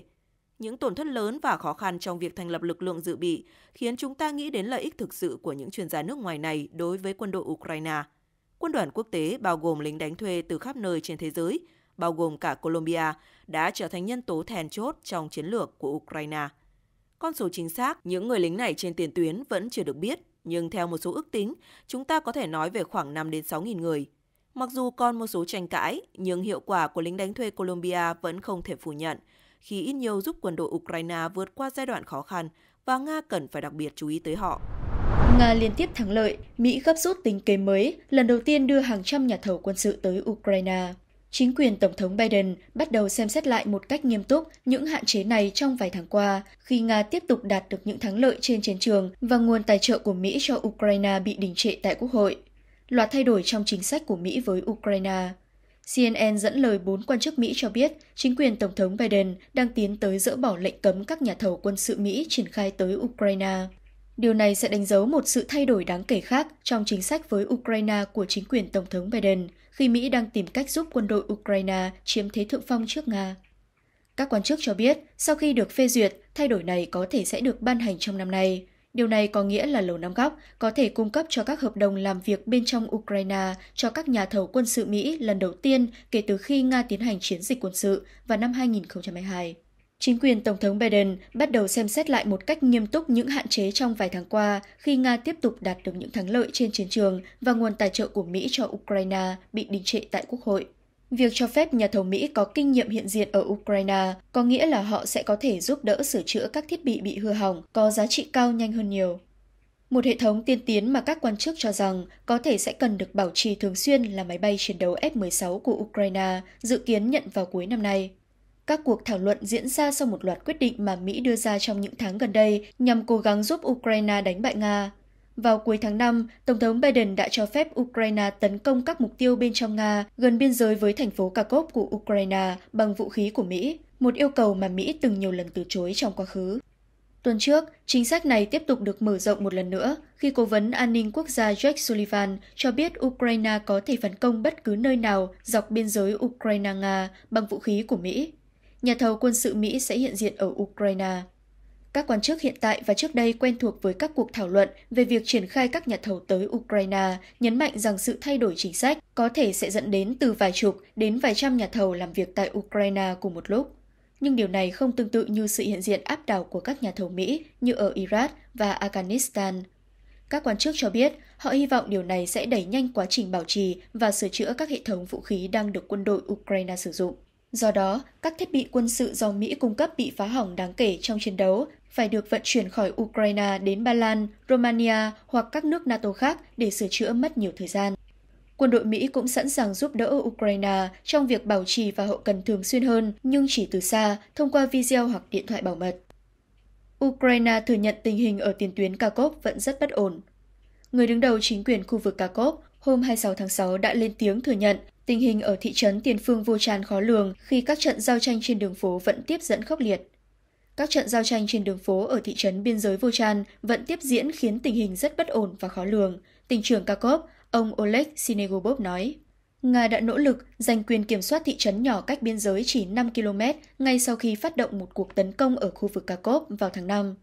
Những tổn thất lớn và khó khăn trong việc thành lập lực lượng dự bị khiến chúng ta nghĩ đến lợi ích thực sự của những chuyên gia nước ngoài này đối với quân đội Ukraine. Quân đoàn quốc tế bao gồm lính đánh thuê từ khắp nơi trên thế giới, bao gồm cả Colombia, đã trở thành nhân tố then chốt trong chiến lược của Ukraine. Con số chính xác, những người lính này trên tiền tuyến vẫn chưa được biết, nhưng theo một số ước tính, chúng ta có thể nói về khoảng năm đến sáu nghìn người. Mặc dù còn một số tranh cãi, nhưng hiệu quả của lính đánh thuê Colombia vẫn không thể phủ nhận, khi ít nhiều giúp quân đội Ukraine vượt qua giai đoạn khó khăn và Nga cần phải đặc biệt chú ý tới họ. Nga liên tiếp thắng lợi, Mỹ gấp rút tính kế mới, lần đầu tiên đưa hàng trăm nhà thầu quân sự tới Ukraine. Chính quyền Tổng thống Biden bắt đầu xem xét lại một cách nghiêm túc những hạn chế này trong vài tháng qua, khi Nga tiếp tục đạt được những thắng lợi trên chiến trường và nguồn tài trợ của Mỹ cho Ukraine bị đình trệ tại Quốc hội. Loạt thay đổi trong chính sách của Mỹ với Ukraine. xê en en dẫn lời bốn quan chức Mỹ cho biết chính quyền Tổng thống Biden đang tiến tới dỡ bỏ lệnh cấm các nhà thầu quân sự Mỹ triển khai tới Ukraine. Điều này sẽ đánh dấu một sự thay đổi đáng kể khác trong chính sách với Ukraine của chính quyền Tổng thống Biden, khi Mỹ đang tìm cách giúp quân đội Ukraine chiếm thế thượng phong trước Nga. Các quan chức cho biết, sau khi được phê duyệt, thay đổi này có thể sẽ được ban hành trong năm nay. Điều này có nghĩa là Lầu Năm Góc có thể cung cấp cho các hợp đồng làm việc bên trong Ukraine cho các nhà thầu quân sự Mỹ lần đầu tiên kể từ khi Nga tiến hành chiến dịch quân sự vào năm hai nghìn không trăm hai mươi hai. Chính quyền Tổng thống Biden bắt đầu xem xét lại một cách nghiêm túc những hạn chế trong vài tháng qua khi Nga tiếp tục đạt được những thắng lợi trên chiến trường và nguồn tài trợ của Mỹ cho Ukraine bị đình trệ tại Quốc hội. Việc cho phép nhà thầu Mỹ có kinh nghiệm hiện diện ở Ukraine có nghĩa là họ sẽ có thể giúp đỡ sửa chữa các thiết bị bị hư hỏng có giá trị cao nhanh hơn nhiều. Một hệ thống tiên tiến mà các quan chức cho rằng có thể sẽ cần được bảo trì thường xuyên là máy bay chiến đấu F mười sáu của Ukraine dự kiến nhận vào cuối năm nay. Các cuộc thảo luận diễn ra sau một loạt quyết định mà Mỹ đưa ra trong những tháng gần đây nhằm cố gắng giúp Ukraine đánh bại Nga. Vào cuối tháng năm, Tổng thống Biden đã cho phép Ukraine tấn công các mục tiêu bên trong Nga gần biên giới với thành phố Kharkov của Ukraine bằng vũ khí của Mỹ, một yêu cầu mà Mỹ từng nhiều lần từ chối trong quá khứ. Tuần trước, chính sách này tiếp tục được mở rộng một lần nữa khi Cố vấn An ninh Quốc gia Jake Sullivan cho biết Ukraine có thể phản công bất cứ nơi nào dọc biên giới Ukraine-Nga bằng vũ khí của Mỹ. Nhà thầu quân sự Mỹ sẽ hiện diện ở Ukraine. Các quan chức hiện tại và trước đây quen thuộc với các cuộc thảo luận về việc triển khai các nhà thầu tới Ukraine, nhấn mạnh rằng sự thay đổi chính sách có thể sẽ dẫn đến từ vài chục đến vài trăm nhà thầu làm việc tại Ukraine cùng một lúc. Nhưng điều này không tương tự như sự hiện diện áp đảo của các nhà thầu Mỹ như ở Iraq và Afghanistan. Các quan chức cho biết họ hy vọng điều này sẽ đẩy nhanh quá trình bảo trì và sửa chữa các hệ thống vũ khí đang được quân đội Ukraine sử dụng. Do đó, các thiết bị quân sự do Mỹ cung cấp bị phá hỏng đáng kể trong chiến đấu phải được vận chuyển khỏi Ukraine đến Ba Lan, Romania hoặc các nước NATO khác để sửa chữa mất nhiều thời gian. Quân đội Mỹ cũng sẵn sàng giúp đỡ Ukraine trong việc bảo trì và hậu cần thường xuyên hơn, nhưng chỉ từ xa, thông qua video hoặc điện thoại bảo mật. Ukraine thừa nhận tình hình ở tiền tuyến Kharkov vẫn rất bất ổn. Người đứng đầu chính quyền khu vực Kharkov hôm hai mươi sáu tháng sáu đã lên tiếng thừa nhận tình hình ở thị trấn tiền phương vô tràn khó lường khi các trận giao tranh trên đường phố vẫn tiếp diễn khốc liệt. Các trận giao tranh trên đường phố ở thị trấn biên giới Volchan vẫn tiếp diễn khiến tình hình rất bất ổn và khó lường, tỉnh trưởng Kharkov, ông Oleh Syniehubov nói. Nga đã nỗ lực giành quyền kiểm soát thị trấn nhỏ cách biên giới chỉ năm ki lô mét ngay sau khi phát động một cuộc tấn công ở khu vực Kharkov vào tháng năm.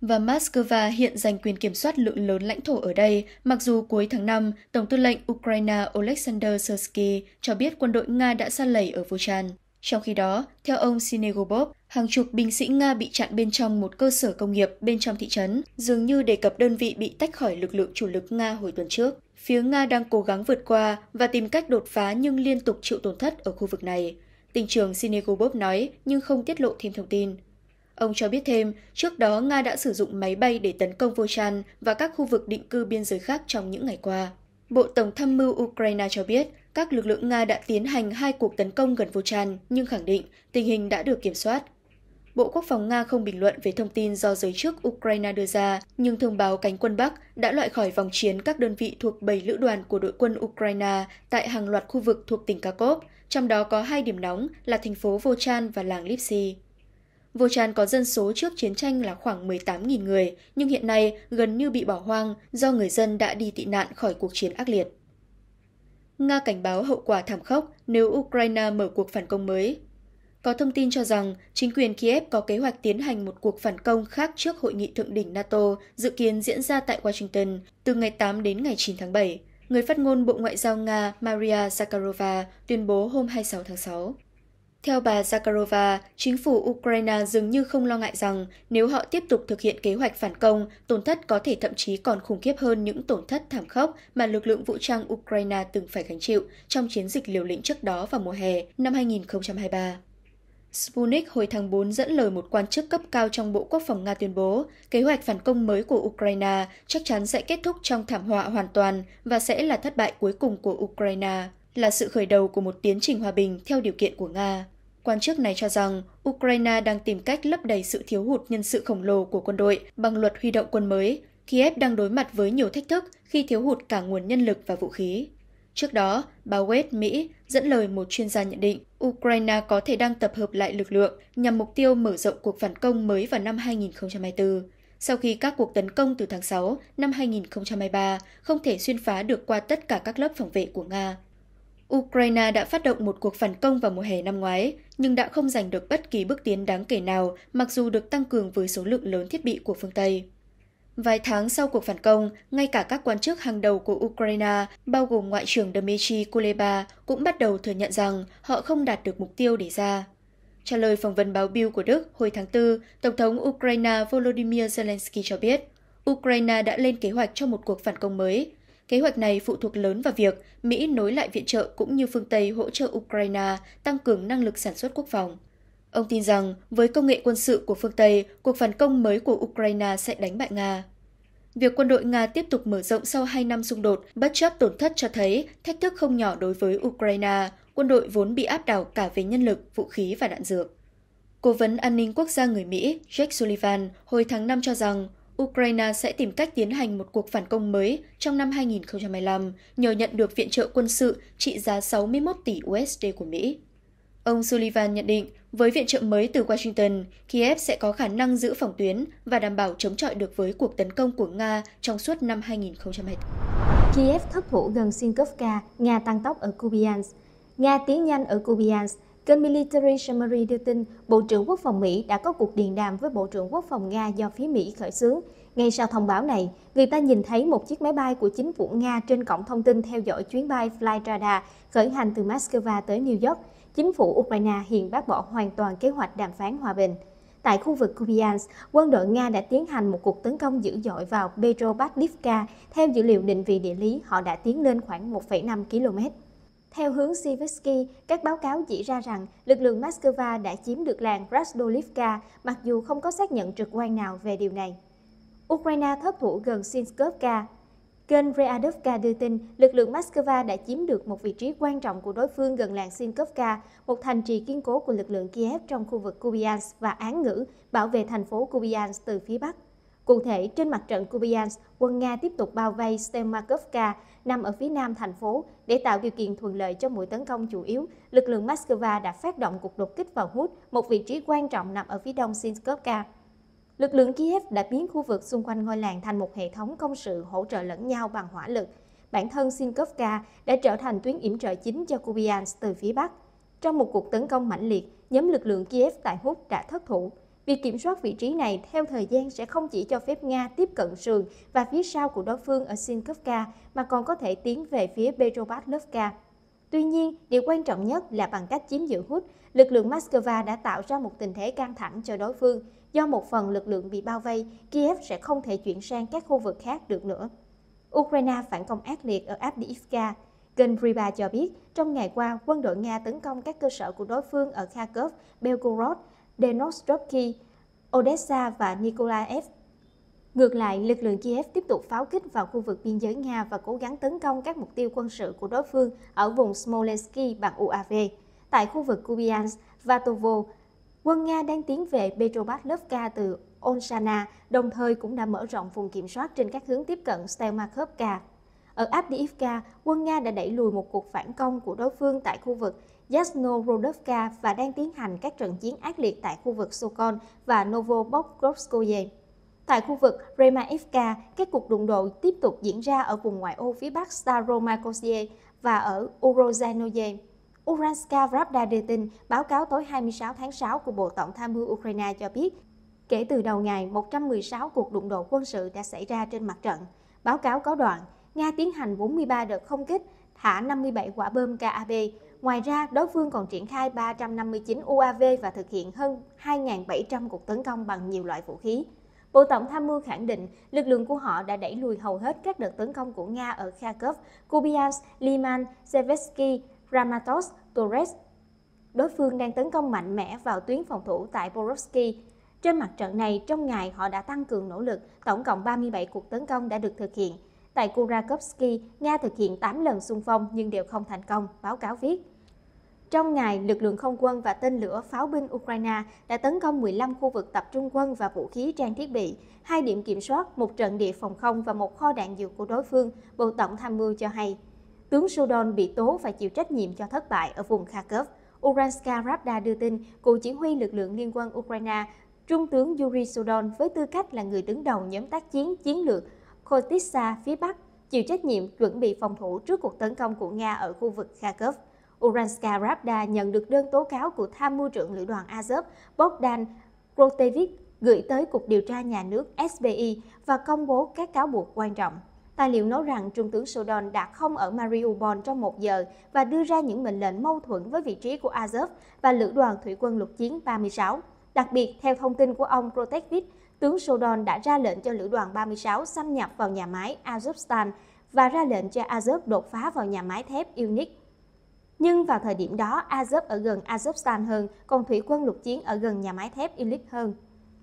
Và Moscow hiện giành quyền kiểm soát lượng lớn lãnh thổ ở đây, mặc dù cuối tháng năm, Tổng tư lệnh Ukraine Oleksandr Syrskyi cho biết quân đội Nga đã sa lầy ở Volchan. Trong khi đó, theo ông Syniehubov, hàng chục binh sĩ Nga bị chặn bên trong một cơ sở công nghiệp bên trong thị trấn, dường như đề cập đơn vị bị tách khỏi lực lượng chủ lực Nga hồi tuần trước. Phía Nga đang cố gắng vượt qua và tìm cách đột phá nhưng liên tục chịu tổn thất ở khu vực này, tỉnh trưởng Syniehubov nói nhưng không tiết lộ thêm thông tin. Ông cho biết thêm, trước đó Nga đã sử dụng máy bay để tấn công Volchan và các khu vực định cư biên giới khác trong những ngày qua. Bộ Tổng tham mưu Ukraine cho biết, các lực lượng Nga đã tiến hành hai cuộc tấn công gần Volchan nhưng khẳng định tình hình đã được kiểm soát. Bộ Quốc phòng Nga không bình luận về thông tin do giới chức Ukraine đưa ra, nhưng thông báo cánh quân Bắc đã loại khỏi vòng chiến các đơn vị thuộc bảy lữ đoàn của đội quân Ukraine tại hàng loạt khu vực thuộc tỉnh Kharkov, trong đó có hai điểm nóng là thành phố Volchan và làng Lipsy. Volchan có dân số trước chiến tranh là khoảng mười tám nghìn người, nhưng hiện nay gần như bị bỏ hoang do người dân đã đi tị nạn khỏi cuộc chiến ác liệt. Nga cảnh báo hậu quả thảm khốc nếu Ukraine mở cuộc phản công mới. Có thông tin cho rằng chính quyền Kiev có kế hoạch tiến hành một cuộc phản công khác trước hội nghị thượng đỉnh NATO dự kiến diễn ra tại Washington từ ngày tám đến ngày chín tháng bảy. Người phát ngôn Bộ Ngoại giao Nga Maria Zakharova tuyên bố hôm hai mươi sáu tháng sáu. Theo bà Zakharova, chính phủ Ukraine dường như không lo ngại rằng nếu họ tiếp tục thực hiện kế hoạch phản công, tổn thất có thể thậm chí còn khủng khiếp hơn những tổn thất thảm khốc mà lực lượng vũ trang Ukraine từng phải gánh chịu trong chiến dịch liều lĩnh trước đó vào mùa hè năm hai nghìn không trăm hai mươi ba. Sputnik hồi tháng tư dẫn lời một quan chức cấp cao trong Bộ Quốc phòng Nga tuyên bố kế hoạch phản công mới của Ukraine chắc chắn sẽ kết thúc trong thảm họa hoàn toàn và sẽ là thất bại cuối cùng của Ukraine, là sự khởi đầu của một tiến trình hòa bình theo điều kiện của Nga. Quan chức này cho rằng Ukraine đang tìm cách lấp đầy sự thiếu hụt nhân sự khổng lồ của quân đội bằng luật huy động quân mới. Kiev đang đối mặt với nhiều thách thức khi thiếu hụt cả nguồn nhân lực và vũ khí. Trước đó, báo West Mỹ dẫn lời một chuyên gia nhận định Ukraine có thể đang tập hợp lại lực lượng nhằm mục tiêu mở rộng cuộc phản công mới vào năm hai nghìn không trăm hai mươi tư, sau khi các cuộc tấn công từ tháng sáu năm hai nghìn không trăm hai mươi ba không thể xuyên phá được qua tất cả các lớp phòng vệ của Nga. Ukraine đã phát động một cuộc phản công vào mùa hè năm ngoái, nhưng đã không giành được bất kỳ bước tiến đáng kể nào mặc dù được tăng cường với số lượng lớn thiết bị của phương Tây. Vài tháng sau cuộc phản công, ngay cả các quan chức hàng đầu của Ukraine, bao gồm Ngoại trưởng Dmitry Kuleba, cũng bắt đầu thừa nhận rằng họ không đạt được mục tiêu đề ra. Trả lời phỏng vấn báo Bild của Đức hồi tháng tư, Tổng thống Ukraine Volodymyr Zelensky cho biết, Ukraine đã lên kế hoạch cho một cuộc phản công mới. Kế hoạch này phụ thuộc lớn vào việc Mỹ nối lại viện trợ cũng như phương Tây hỗ trợ Ukraine tăng cường năng lực sản xuất quốc phòng. Ông tin rằng với công nghệ quân sự của phương Tây, cuộc phản công mới của Ukraine sẽ đánh bại Nga. Việc quân đội Nga tiếp tục mở rộng sau hai năm xung đột, bất chấp tổn thất cho thấy thách thức không nhỏ đối với Ukraine, quân đội vốn bị áp đảo cả về nhân lực, vũ khí và đạn dược. Cố vấn an ninh quốc gia người Mỹ Jake Sullivan hồi tháng năm cho rằng Ukraine sẽ tìm cách tiến hành một cuộc phản công mới trong năm hai nghìn không trăm hai mươi lăm nhờ nhận được viện trợ quân sự trị giá sáu mươi mốt tỷ u ét đê của Mỹ. Ông Sullivan nhận định, với viện trợ mới từ Washington, Kiev sẽ có khả năng giữ phòng tuyến và đảm bảo chống chọi được với cuộc tấn công của Nga trong suốt năm hai nghìn không trăm hai mươi bốn. Kiev thất thủ gần Sinkovka, Nga tăng tốc ở Kupiansk. Nga tiến nhanh ở Kupiansk. Kênh Military Summary đưa tin, Bộ trưởng Quốc phòng Mỹ đã có cuộc điện đàm với Bộ trưởng Quốc phòng Nga do phía Mỹ khởi xướng. Ngay sau thông báo này, người ta nhìn thấy một chiếc máy bay của chính phủ Nga trên cổng thông tin theo dõi chuyến bay Flightradar khởi hành từ Moscow tới New York. Chính phủ Ukraine hiện bác bỏ hoàn toàn kế hoạch đàm phán hòa bình. Tại khu vực Kupiansk, quân đội Nga đã tiến hành một cuộc tấn công dữ dội vào Petropavlivka. Theo dữ liệu định vị địa lý, họ đã tiến lên khoảng một phẩy năm ki lô mét. Theo hướng Siversky, các báo cáo chỉ ra rằng lực lượng Moscow đã chiếm được làng Krasnolivka, mặc dù không có xác nhận trực quan nào về điều này. Ukraine thất thủ gần Sinkovka. Kênh Readovka đưa tin, lực lượng Moscow đã chiếm được một vị trí quan trọng của đối phương gần làng Sinkovka, một thành trì kiên cố của lực lượng Kiev trong khu vực Kupiansk và án ngữ bảo vệ thành phố Kupiansk từ phía Bắc. Cụ thể, trên mặt trận Kupiansk, quân Nga tiếp tục bao vây Stelmakovka nằm ở phía nam thành phố. Để tạo điều kiện thuận lợi cho mũi tấn công chủ yếu, lực lượng Moscow đã phát động cuộc đột kích vào Hút, một vị trí quan trọng nằm ở phía đông Sinskovka. Lực lượng Kiev đã biến khu vực xung quanh ngôi làng thành một hệ thống công sự hỗ trợ lẫn nhau bằng hỏa lực. Bản thân Sinskovka đã trở thành tuyến yểm trợ chính cho Kupiansk từ phía bắc. Trong một cuộc tấn công mãnh liệt, nhóm lực lượng Kiev tại Hút đã thất thủ. Việc kiểm soát vị trí này theo thời gian sẽ không chỉ cho phép Nga tiếp cận sườn và phía sau của đối phương ở Sinskovka mà còn có thể tiến về phía Petropavlovka. Tuy nhiên, điều quan trọng nhất là bằng cách chiếm giữ Hút, lực lượng Moscow đã tạo ra một tình thế căng thẳng cho đối phương. Do một phần lực lượng bị bao vây, Kiev sẽ không thể chuyển sang các khu vực khác được nữa. Ukraine phản công ác liệt ở Avdiivka. Kênh Priva cho biết, trong ngày qua, quân đội Nga tấn công các cơ sở của đối phương ở Kharkov, Belgorod, Dnipropetrovsk, Odessa và Nikolaev. Ngược lại, lực lượng Kiev tiếp tục pháo kích vào khu vực biên giới Nga và cố gắng tấn công các mục tiêu quân sự của đối phương ở vùng Smolensk bằng u a vê. Tại khu vực Kupiansk và Vatovo, quân Nga đang tiến về Petropavlovka từ Olshana, đồng thời cũng đã mở rộng vùng kiểm soát trên các hướng tiếp cận Stelmakovka. Ở Avdiivka, quân Nga đã đẩy lùi một cuộc phản công của đối phương tại khu vực Yasnorodovka và đang tiến hành các trận chiến ác liệt tại khu vực Sokol và Novobokrovskoye. Tại khu vực Remaivka, các cuộc đụng độ tiếp tục diễn ra ở vùng ngoại ô phía bắc Staromakoye và ở Urozhanoye. Uranska Pravda đưa tin, báo cáo tối hai mươi sáu tháng sáu của Bộ Tổng tham mưu Ukraine cho biết, kể từ đầu ngày, một trăm mười sáu cuộc đụng độ quân sự đã xảy ra trên mặt trận. Báo cáo có đoạn, Nga tiến hành bốn mươi ba đợt không kích, thả năm mươi bảy quả bom K A B. Ngoài ra, đối phương còn triển khai ba trăm năm mươi chín u a vê và thực hiện hơn hai nghìn bảy trăm cuộc tấn công bằng nhiều loại vũ khí. Bộ Tổng tham mưu khẳng định, lực lượng của họ đã đẩy lùi hầu hết các đợt tấn công của Nga ở Kharkov, Kupiansk, Liman, Sevetsky, Ramatos, Torres. Đối phương đang tấn công mạnh mẽ vào tuyến phòng thủ tại Borovsky. Trên mặt trận này, trong ngày họ đã tăng cường nỗ lực, tổng cộng ba mươi bảy cuộc tấn công đã được thực hiện. Tại Kurakovsky, Nga thực hiện tám lần xung phong nhưng đều không thành công, báo cáo viết. Trong ngày, lực lượng không quân và tên lửa pháo binh Ukraine đã tấn công mười lăm khu vực tập trung quân và vũ khí trang thiết bị, hai điểm kiểm soát, một trận địa phòng không và một kho đạn dược của đối phương, Bộ Tổng tham mưu cho hay. Tướng Sudon bị tố và chịu trách nhiệm cho thất bại ở vùng Kharkov. Uranska Pravda đưa tin, cựu chỉ huy lực lượng liên quân Ukraine, Trung tướng Yuri Sudon với tư cách là người đứng đầu nhóm tác chiến chiến lược Kotitsa phía bắc, chịu trách nhiệm chuẩn bị phòng thủ trước cuộc tấn công của Nga ở khu vực Kharkov. Uranska Pravda nhận được đơn tố cáo của Tham mưu trưởng Lữ đoàn Azov Bogdan Krotevych gửi tới Cục Điều tra Nhà nước S B I và công bố các cáo buộc quan trọng. Tài liệu nói rằng Trung tướng Sudon đã không ở Mariupol trong một giờ và đưa ra những mệnh lệnh mâu thuẫn với vị trí của Azov và Lữ đoàn Thủy quân Lục chiến ba mươi sáu. Đặc biệt, theo thông tin của ông Krotevych, tướng Sudon đã ra lệnh cho Lữ đoàn ba mươi sáu xâm nhập vào nhà máy Azovstal và ra lệnh cho Azov đột phá vào nhà máy thép Unix. Nhưng vào thời điểm đó, Azov ở gần Azovstal hơn, còn Thủy quân Lục chiến ở gần nhà máy thép Unix hơn.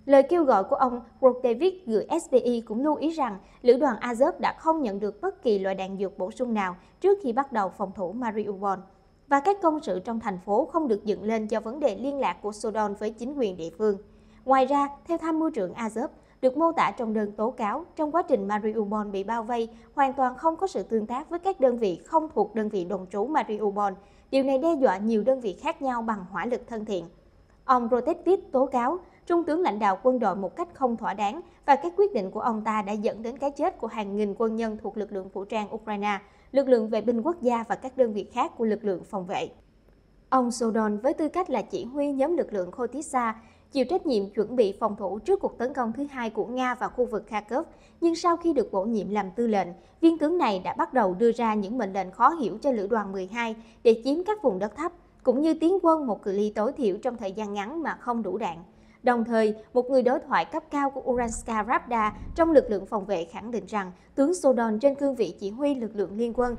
Lời kêu gọi của ông Krotevych gửi S B I cũng lưu ý rằng Lữ đoàn Azov đã không nhận được bất kỳ loại đạn dược bổ sung nào trước khi bắt đầu phòng thủ Mariupol, và các công sự trong thành phố không được dựng lên do vấn đề liên lạc của Sudon với chính quyền địa phương. Ngoài ra, theo tham mưu trưởng Azov, được mô tả trong đơn tố cáo, trong quá trình Mariupol bị bao vây, hoàn toàn không có sự tương tác với các đơn vị không thuộc đơn vị đồn trú Mariupol. Điều này đe dọa nhiều đơn vị khác nhau bằng hỏa lực thân thiện. Ông Krotevych tố cáo Trung tướng lãnh đạo quân đội một cách không thỏa đáng và các quyết định của ông ta đã dẫn đến cái chết của hàng nghìn quân nhân thuộc lực lượng vũ trang Ukraine, lực lượng vệ binh quốc gia và các đơn vị khác của lực lượng phòng vệ. Ông Sudon với tư cách là chỉ huy nhóm lực lượng Kotitsa chịu trách nhiệm chuẩn bị phòng thủ trước cuộc tấn công thứ hai của Nga vào khu vực Kharkov, nhưng sau khi được bổ nhiệm làm tư lệnh, viên tướng này đã bắt đầu đưa ra những mệnh lệnh khó hiểu cho Lữ đoàn mười hai để chiếm các vùng đất thấp, cũng như tiến quân một cự ly tối thiểu trong thời gian ngắn mà không đủ đạn. Đồng thời, một người đối thoại cấp cao của Uranska Pravda trong lực lượng phòng vệ khẳng định rằng tướng Sudon trên cương vị chỉ huy lực lượng liên quân.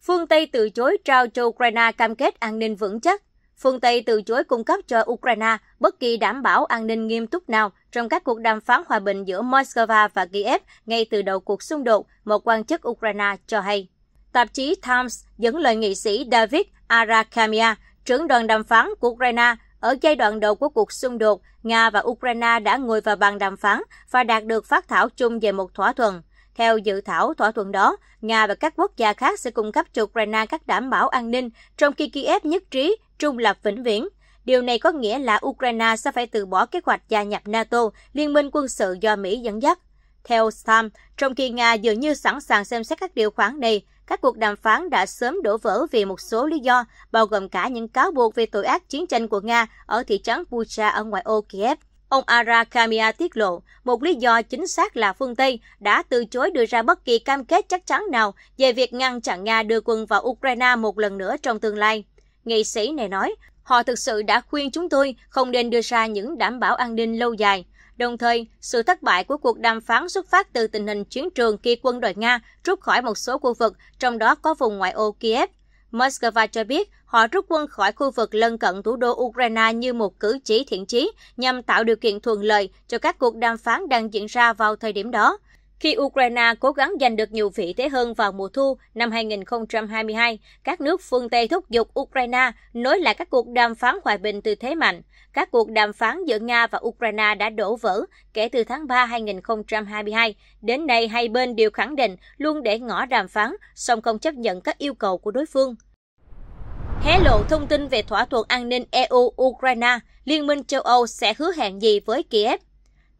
Phương Tây từ chối trao cho Ukraine cam kết an ninh vững chắc. Phương Tây từ chối cung cấp cho Ukraine bất kỳ đảm bảo an ninh nghiêm túc nào trong các cuộc đàm phán hòa bình giữa Moscow và Kiev ngay từ đầu cuộc xung đột, một quan chức Ukraine cho hay. Tạp chí Times dẫn lời nghị sĩ David Arakhamia, trưởng đoàn đàm phán của Ukraine, Ở giai đoạn đầu của cuộc xung đột, Nga và Ukraine đã ngồi vào bàn đàm phán và đạt được phác thảo chung về một thỏa thuận. Theo dự thảo thỏa thuận đó, Nga và các quốc gia khác sẽ cung cấp cho Ukraine các đảm bảo an ninh, trong khi Kiev nhất trí trung lập vĩnh viễn. Điều này có nghĩa là Ukraine sẽ phải từ bỏ kế hoạch gia nhập NATO, liên minh quân sự do Mỹ dẫn dắt. Theo Stam, trong khi Nga dường như sẵn sàng xem xét các điều khoản này, các cuộc đàm phán đã sớm đổ vỡ vì một số lý do, bao gồm cả những cáo buộc về tội ác chiến tranh của Nga ở thị trấn Bucha ở ngoại ô Kiev. Ông Arakamia tiết lộ, một lý do chính xác là phương Tây đã từ chối đưa ra bất kỳ cam kết chắc chắn nào về việc ngăn chặn Nga đưa quân vào Ukraine một lần nữa trong tương lai. Nghị sĩ này nói, họ thực sự đã khuyên chúng tôi không nên đưa ra những đảm bảo an ninh lâu dài. Đồng thời, sự thất bại của cuộc đàm phán xuất phát từ tình hình chiến trường khi quân đội Nga rút khỏi một số khu vực, trong đó có vùng ngoại ô Kiev. Moscow cho biết họ rút quân khỏi khu vực lân cận thủ đô Ukraine như một cử chỉ thiện chí nhằm tạo điều kiện thuận lợi cho các cuộc đàm phán đang diễn ra vào thời điểm đó, khi Ukraine cố gắng giành được nhiều vị thế hơn vào mùa thu năm hai nghìn không trăm hai mươi hai. Các nước phương Tây thúc giục Ukraine nối lại các cuộc đàm phán hòa bình từ thế mạnh. Các cuộc đàm phán giữa Nga và Ukraine đã đổ vỡ kể từ tháng ba hai nghìn không trăm hai mươi hai. Đến nay, hai bên đều khẳng định luôn để ngỏ đàm phán, song không chấp nhận các yêu cầu của đối phương. Hé lộ thông tin về thỏa thuận an ninh E U Ukraine, Liên minh châu Âu sẽ hứa hẹn gì với Kiev?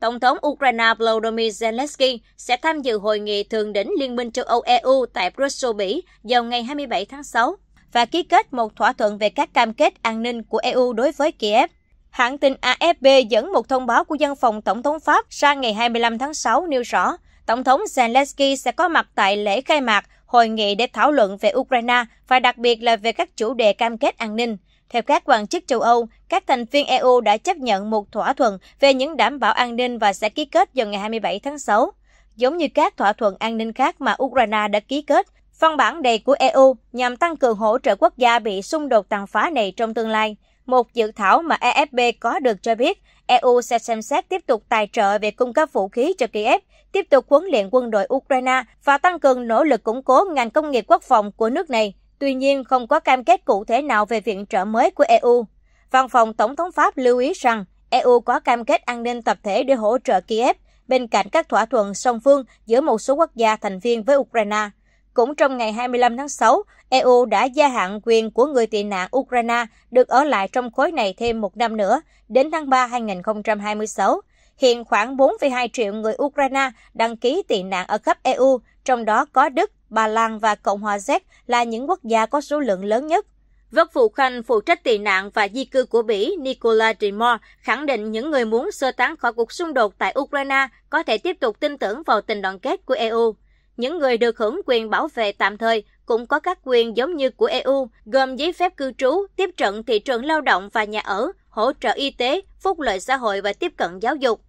Tổng thống Ukraine Volodymyr Zelensky sẽ tham dự hội nghị thượng đỉnh Liên minh châu Âu E U tại Brussels, Bỉ vào ngày hai mươi bảy tháng sáu và ký kết một thỏa thuận về các cam kết an ninh của E U đối với Kiev. Hãng tin A F P dẫn một thông báo của văn phòng Tổng thống Pháp ra ngày hai mươi lăm tháng sáu nêu rõ, Tổng thống Zelensky sẽ có mặt tại lễ khai mạc hội nghị để thảo luận về Ukraine và đặc biệt là về các chủ đề cam kết an ninh. Theo các quan chức châu Âu, các thành viên E U đã chấp nhận một thỏa thuận về những đảm bảo an ninh và sẽ ký kết vào ngày hai mươi bảy tháng sáu. Giống như các thỏa thuận an ninh khác mà Ukraine đã ký kết, văn bản này của E U nhằm tăng cường hỗ trợ quốc gia bị xung đột tàn phá này trong tương lai. Một dự thảo mà A F P có được cho biết, E U sẽ xem xét tiếp tục tài trợ về cung cấp vũ khí cho Kiev, tiếp tục huấn luyện quân đội Ukraine và tăng cường nỗ lực củng cố ngành công nghiệp quốc phòng của nước này. Tuy nhiên, không có cam kết cụ thể nào về viện trợ mới của E U. Văn phòng Tổng thống Pháp lưu ý rằng E U có cam kết an ninh tập thể để hỗ trợ Kiev, bên cạnh các thỏa thuận song phương giữa một số quốc gia thành viên với Ukraine. Cũng trong ngày hai mươi lăm tháng sáu, E U đã gia hạn quyền của người tị nạn Ukraine được ở lại trong khối này thêm một năm nữa, đến tháng ba hai nghìn không trăm hai mươi sáu. Hiện khoảng bốn phẩy hai triệu người Ukraine đăng ký tị nạn ở khắp E U, trong đó có Đức, Ba Lan và Cộng hòa Séc là những quốc gia có số lượng lớn nhất. Vất vụ khanh phụ trách tị nạn và di cư của Bỉ Nicola Rimor khẳng định những người muốn sơ tán khỏi cuộc xung đột tại Ukraine có thể tiếp tục tin tưởng vào tình đoàn kết của E U. Những người được hưởng quyền bảo vệ tạm thời cũng có các quyền giống như của E U, gồm giấy phép cư trú, tiếp cận thị trường lao động và nhà ở, hỗ trợ y tế, phúc lợi xã hội và tiếp cận giáo dục.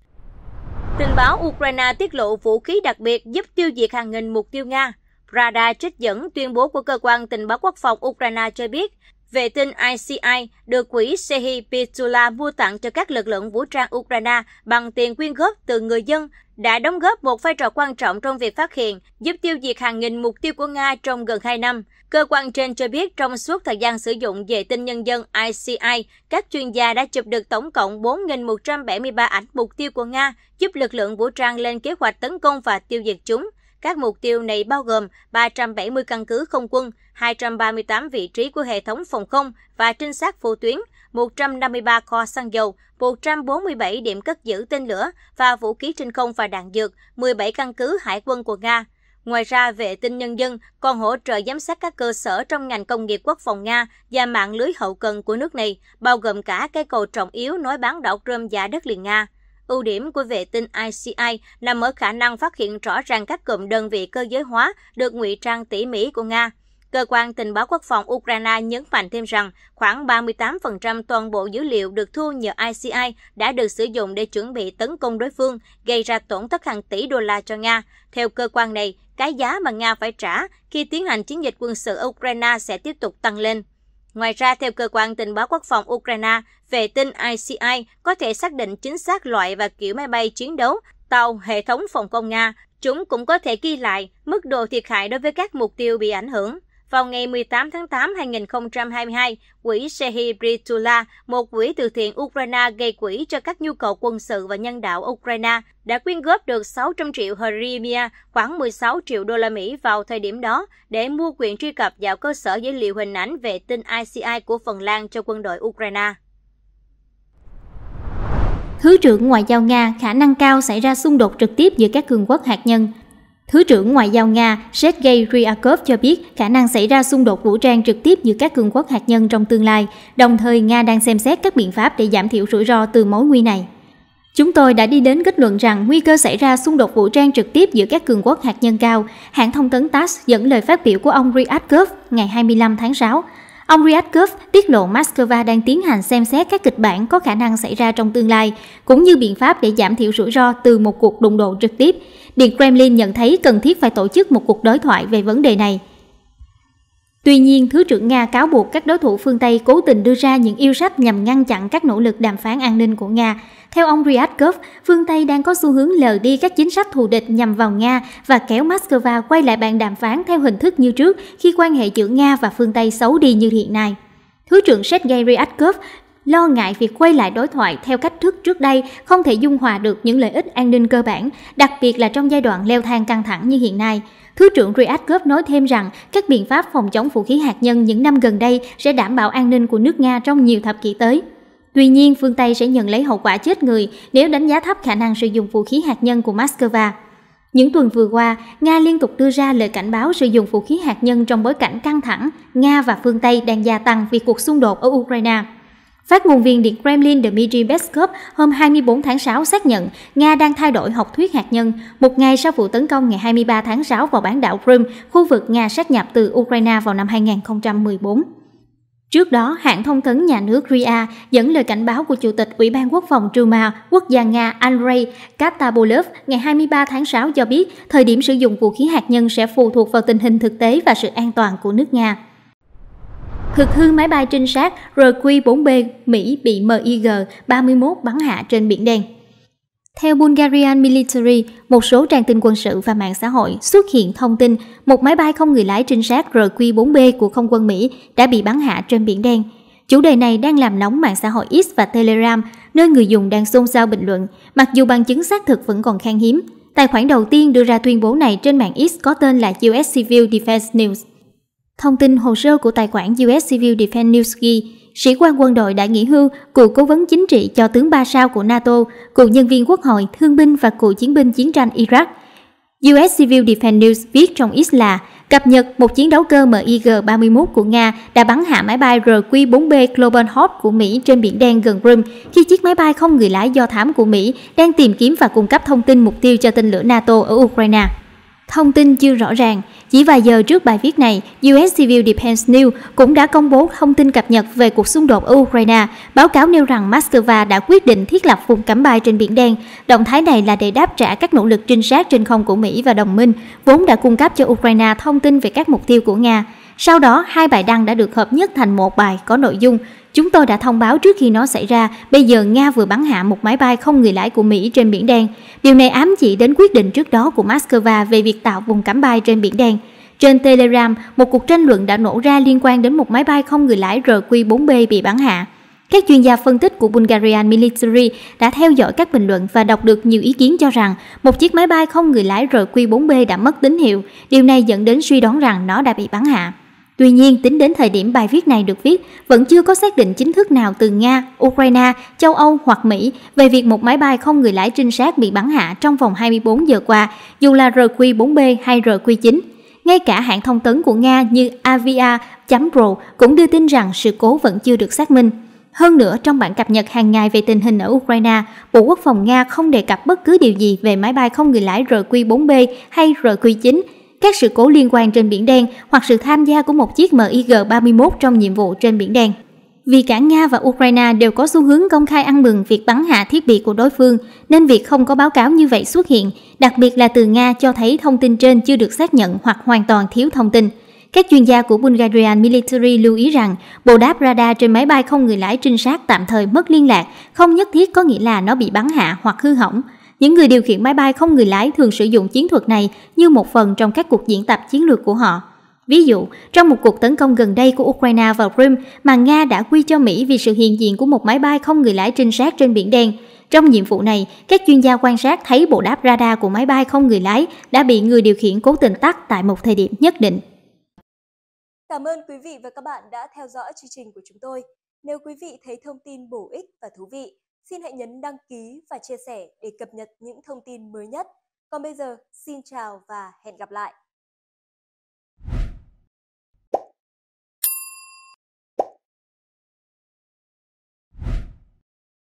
Tình báo Ukraine tiết lộ vũ khí đặc biệt giúp tiêu diệt hàng nghìn mục tiêu Nga. Radar trích dẫn tuyên bố của Cơ quan Tình báo Quốc phòng Ukraine cho biết, vệ tinh I C I được quỹ Serhiy Petula mua tặng cho các lực lượng vũ trang Ukraine bằng tiền quyên góp từ người dân, đã đóng góp một vai trò quan trọng trong việc phát hiện, giúp tiêu diệt hàng nghìn mục tiêu của Nga trong gần hai năm. Cơ quan trên cho biết trong suốt thời gian sử dụng vệ tinh nhân dân I C I, các chuyên gia đã chụp được tổng cộng bốn nghìn một trăm bảy mươi ba ảnh mục tiêu của Nga, giúp lực lượng vũ trang lên kế hoạch tấn công và tiêu diệt chúng. Các mục tiêu này bao gồm ba trăm bảy mươi căn cứ không quân, hai trăm ba mươi tám vị trí của hệ thống phòng không và trinh sát vô tuyến, một trăm năm mươi ba kho xăng dầu, một trăm bốn mươi bảy điểm cất giữ tên lửa và vũ khí trên không và đạn dược, mười bảy căn cứ hải quân của Nga. Ngoài ra, vệ tinh nhân dân còn hỗ trợ giám sát các cơ sở trong ngành công nghiệp quốc phòng Nga và mạng lưới hậu cần của nước này, bao gồm cả cây cầu trọng yếu nối bán đảo Crimea và đất liền Nga. Ưu điểm của vệ tinh I C I nằm ở khả năng phát hiện rõ ràng các cụm đơn vị cơ giới hóa được ngụy trang tỉ mỉ của Nga. Cơ quan Tình báo Quốc phòng Ukraine nhấn mạnh thêm rằng khoảng ba mươi tám phần trăm toàn bộ dữ liệu được thu nhờ I C I đã được sử dụng để chuẩn bị tấn công đối phương, gây ra tổn thất hàng tỷ đô la cho Nga. Theo cơ quan này, cái giá mà Nga phải trả khi tiến hành chiến dịch quân sự ở Ukraine sẽ tiếp tục tăng lên. Ngoài ra, theo Cơ quan Tình báo Quốc phòng Ukraine, vệ tinh I C I có thể xác định chính xác loại và kiểu máy bay chiến đấu, tàu, hệ thống phòng không Nga. Chúng cũng có thể ghi lại mức độ thiệt hại đối với các mục tiêu bị ảnh hưởng. Vào ngày mười tám tháng tám năm hai nghìn không trăm hai mươi hai, quỹ Shehi Britula, một quỹ từ thiện Ukraine gây quỹ cho các nhu cầu quân sự và nhân đạo Ukraine, đã quyên góp được sáu trăm triệu hryvnia, khoảng mười sáu triệu đô la Mỹ vào thời điểm đó để mua quyền truy cập vào cơ sở dữ liệu hình ảnh vệ tinh i xê i của Phần Lan cho quân đội Ukraine. Thứ trưởng Ngoại giao Nga khả năng cao xảy ra xung đột trực tiếp giữa các cường quốc hạt nhân. Thứ trưởng Ngoại giao Nga Sergei Ryabkov cho biết khả năng xảy ra xung đột vũ trang trực tiếp giữa các cường quốc hạt nhân trong tương lai, đồng thời Nga đang xem xét các biện pháp để giảm thiểu rủi ro từ mối nguy này. Chúng tôi đã đi đến kết luận rằng nguy cơ xảy ra xung đột vũ trang trực tiếp giữa các cường quốc hạt nhân cao, hãng thông tấn tát dẫn lời phát biểu của ông Ryabkov ngày hai mươi lăm tháng sáu. Ông Ryabkov tiết lộ Moscow đang tiến hành xem xét các kịch bản có khả năng xảy ra trong tương lai, cũng như biện pháp để giảm thiểu rủi ro từ một cuộc đụng độ trực tiếp. Điện Kremlin nhận thấy cần thiết phải tổ chức một cuộc đối thoại về vấn đề này. Tuy nhiên, Thứ trưởng Nga cáo buộc các đối thủ phương Tây cố tình đưa ra những yêu sách nhằm ngăn chặn các nỗ lực đàm phán an ninh của Nga. Theo ông Ryabkov, phương Tây đang có xu hướng lờ đi các chính sách thù địch nhằm vào Nga và kéo Moscow quay lại bàn đàm phán theo hình thức như trước khi quan hệ giữa Nga và phương Tây xấu đi như hiện nay. Thứ trưởng Sergei Ryabkov lo ngại việc quay lại đối thoại theo cách thức trước đây không thể dung hòa được những lợi ích an ninh cơ bản, đặc biệt là trong giai đoạn leo thang căng thẳng như hiện nay. Thứ trưởng Ryabkov nói thêm rằng các biện pháp phòng chống vũ khí hạt nhân những năm gần đây sẽ đảm bảo an ninh của nước Nga trong nhiều thập kỷ tới. Tuy nhiên, phương Tây sẽ nhận lấy hậu quả chết người nếu đánh giá thấp khả năng sử dụng vũ khí hạt nhân của Moscow. Những tuần vừa qua, Nga liên tục đưa ra lời cảnh báo sử dụng vũ khí hạt nhân trong bối cảnh căng thẳng Nga và phương Tây đang gia tăng vì cuộc xung đột ở Ukraine. Phát ngôn viên Điện Kremlin Dmitry Peskov hôm hai mươi tư tháng sáu xác nhận Nga đang thay đổi học thuyết hạt nhân một ngày sau vụ tấn công ngày hai mươi ba tháng sáu vào bán đảo Crimea, khu vực Nga sát nhập từ Ukraine vào năm hai nghìn không trăm mười bốn. Trước đó, hãng thông tấn nhà nước Ria dẫn lời cảnh báo của Chủ tịch Ủy ban Quốc phòng Duma quốc gia Nga Andrei Katabolov ngày hai mươi ba tháng sáu cho biết thời điểm sử dụng vũ khí hạt nhân sẽ phụ thuộc vào tình hình thực tế và sự an toàn của nước Nga. Thực hư máy bay trinh sát R Q bốn B Mỹ bị MiG ba mươi mốt bắn hạ trên Biển Đen. Theo Bulgarian Military, một số trang tin quân sự và mạng xã hội xuất hiện thông tin một máy bay không người lái trinh sát R Q bốn B của Không quân Mỹ đã bị bắn hạ trên Biển Đen. Chủ đề này đang làm nóng mạng xã hội X và Telegram, nơi người dùng đang xôn xao bình luận, mặc dù bằng chứng xác thực vẫn còn khan hiếm. Tài khoản đầu tiên đưa ra tuyên bố này trên mạng X có tên là u ét Civil Defense News. Thông tin hồ sơ của tài khoản u ét Civil Defense News ghi, sĩ quan quân đội đã nghỉ hưu, cựu cố vấn chính trị cho tướng ba sao của NATO, cựu nhân viên quốc hội, thương binh và cựu chiến binh chiến tranh Iraq. u ét Civil Defense News viết trong X là cập nhật một chiến đấu cơ MiG ba mươi mốt của Nga đã bắn hạ máy bay R Q bốn B Global Hawk của Mỹ trên Biển Đen gần Crimea khi chiếc máy bay không người lái do thám của Mỹ đang tìm kiếm và cung cấp thông tin mục tiêu cho tên lửa NATO ở Ukraine. Thông tin chưa rõ ràng. Chỉ vài giờ trước bài viết này, u ét Civil Defense News cũng đã công bố thông tin cập nhật về cuộc xung đột ở Ukraine. Báo cáo nêu rằng Moscow đã quyết định thiết lập vùng cấm bay trên Biển Đen. Động thái này là để đáp trả các nỗ lực trinh sát trên không của Mỹ và đồng minh, vốn đã cung cấp cho Ukraine thông tin về các mục tiêu của Nga. Sau đó, hai bài đăng đã được hợp nhất thành một bài có nội dung "Chúng tôi đã thông báo trước khi nó xảy ra, bây giờ Nga vừa bắn hạ một máy bay không người lái của Mỹ trên Biển Đen." Điều này ám chỉ đến quyết định trước đó của Moscow về việc tạo vùng cấm bay trên Biển Đen. Trên Telegram, một cuộc tranh luận đã nổ ra liên quan đến một máy bay không người lái R Q bốn B bị bắn hạ. Các chuyên gia phân tích của Bulgarian Military đã theo dõi các bình luận và đọc được nhiều ý kiến cho rằng một chiếc máy bay không người lái R Q bốn B đã mất tín hiệu. Điều này dẫn đến suy đoán rằng nó đã bị bắn hạ. Tuy nhiên, tính đến thời điểm bài viết này được viết, vẫn chưa có xác định chính thức nào từ Nga, Ukraine, châu Âu hoặc Mỹ về việc một máy bay không người lái trinh sát bị bắn hạ trong vòng hai mươi tư giờ qua, dù là R Q bốn B hay R Q chín. Ngay cả hãng thông tấn của Nga như avia chấm pro cũng đưa tin rằng sự cố vẫn chưa được xác minh. Hơn nữa, trong bản cập nhật hàng ngày về tình hình ở Ukraine, Bộ Quốc phòng Nga không đề cập bất cứ điều gì về máy bay không người lái R Q bốn B hay R Q chín, các sự cố liên quan trên Biển Đen hoặc sự tham gia của một chiếc MiG ba mươi mốt trong nhiệm vụ trên Biển Đen. Vì cả Nga và Ukraine đều có xu hướng công khai ăn mừng việc bắn hạ thiết bị của đối phương, nên việc không có báo cáo như vậy xuất hiện, đặc biệt là từ Nga cho thấy thông tin trên chưa được xác nhận hoặc hoàn toàn thiếu thông tin. Các chuyên gia của Bulgarian Military lưu ý rằng, bộ đáp radar trên máy bay không người lái trinh sát tạm thời mất liên lạc, không nhất thiết có nghĩa là nó bị bắn hạ hoặc hư hỏng. Những người điều khiển máy bay không người lái thường sử dụng chiến thuật này như một phần trong các cuộc diễn tập chiến lược của họ. Ví dụ, trong một cuộc tấn công gần đây của Ukraine vào Crimea mà Nga đã quy cho Mỹ vì sự hiện diện của một máy bay không người lái trinh sát trên Biển Đen. Trong nhiệm vụ này, các chuyên gia quan sát thấy bộ đáp radar của máy bay không người lái đã bị người điều khiển cố tình tắt tại một thời điểm nhất định. Cảm ơn quý vị và các bạn đã theo dõi chương trình của chúng tôi. Nếu quý vị thấy thông tin bổ ích và thú vị, xin hãy nhấn đăng ký và chia sẻ để cập nhật những thông tin mới nhất. Còn bây giờ, xin chào và hẹn gặp lại!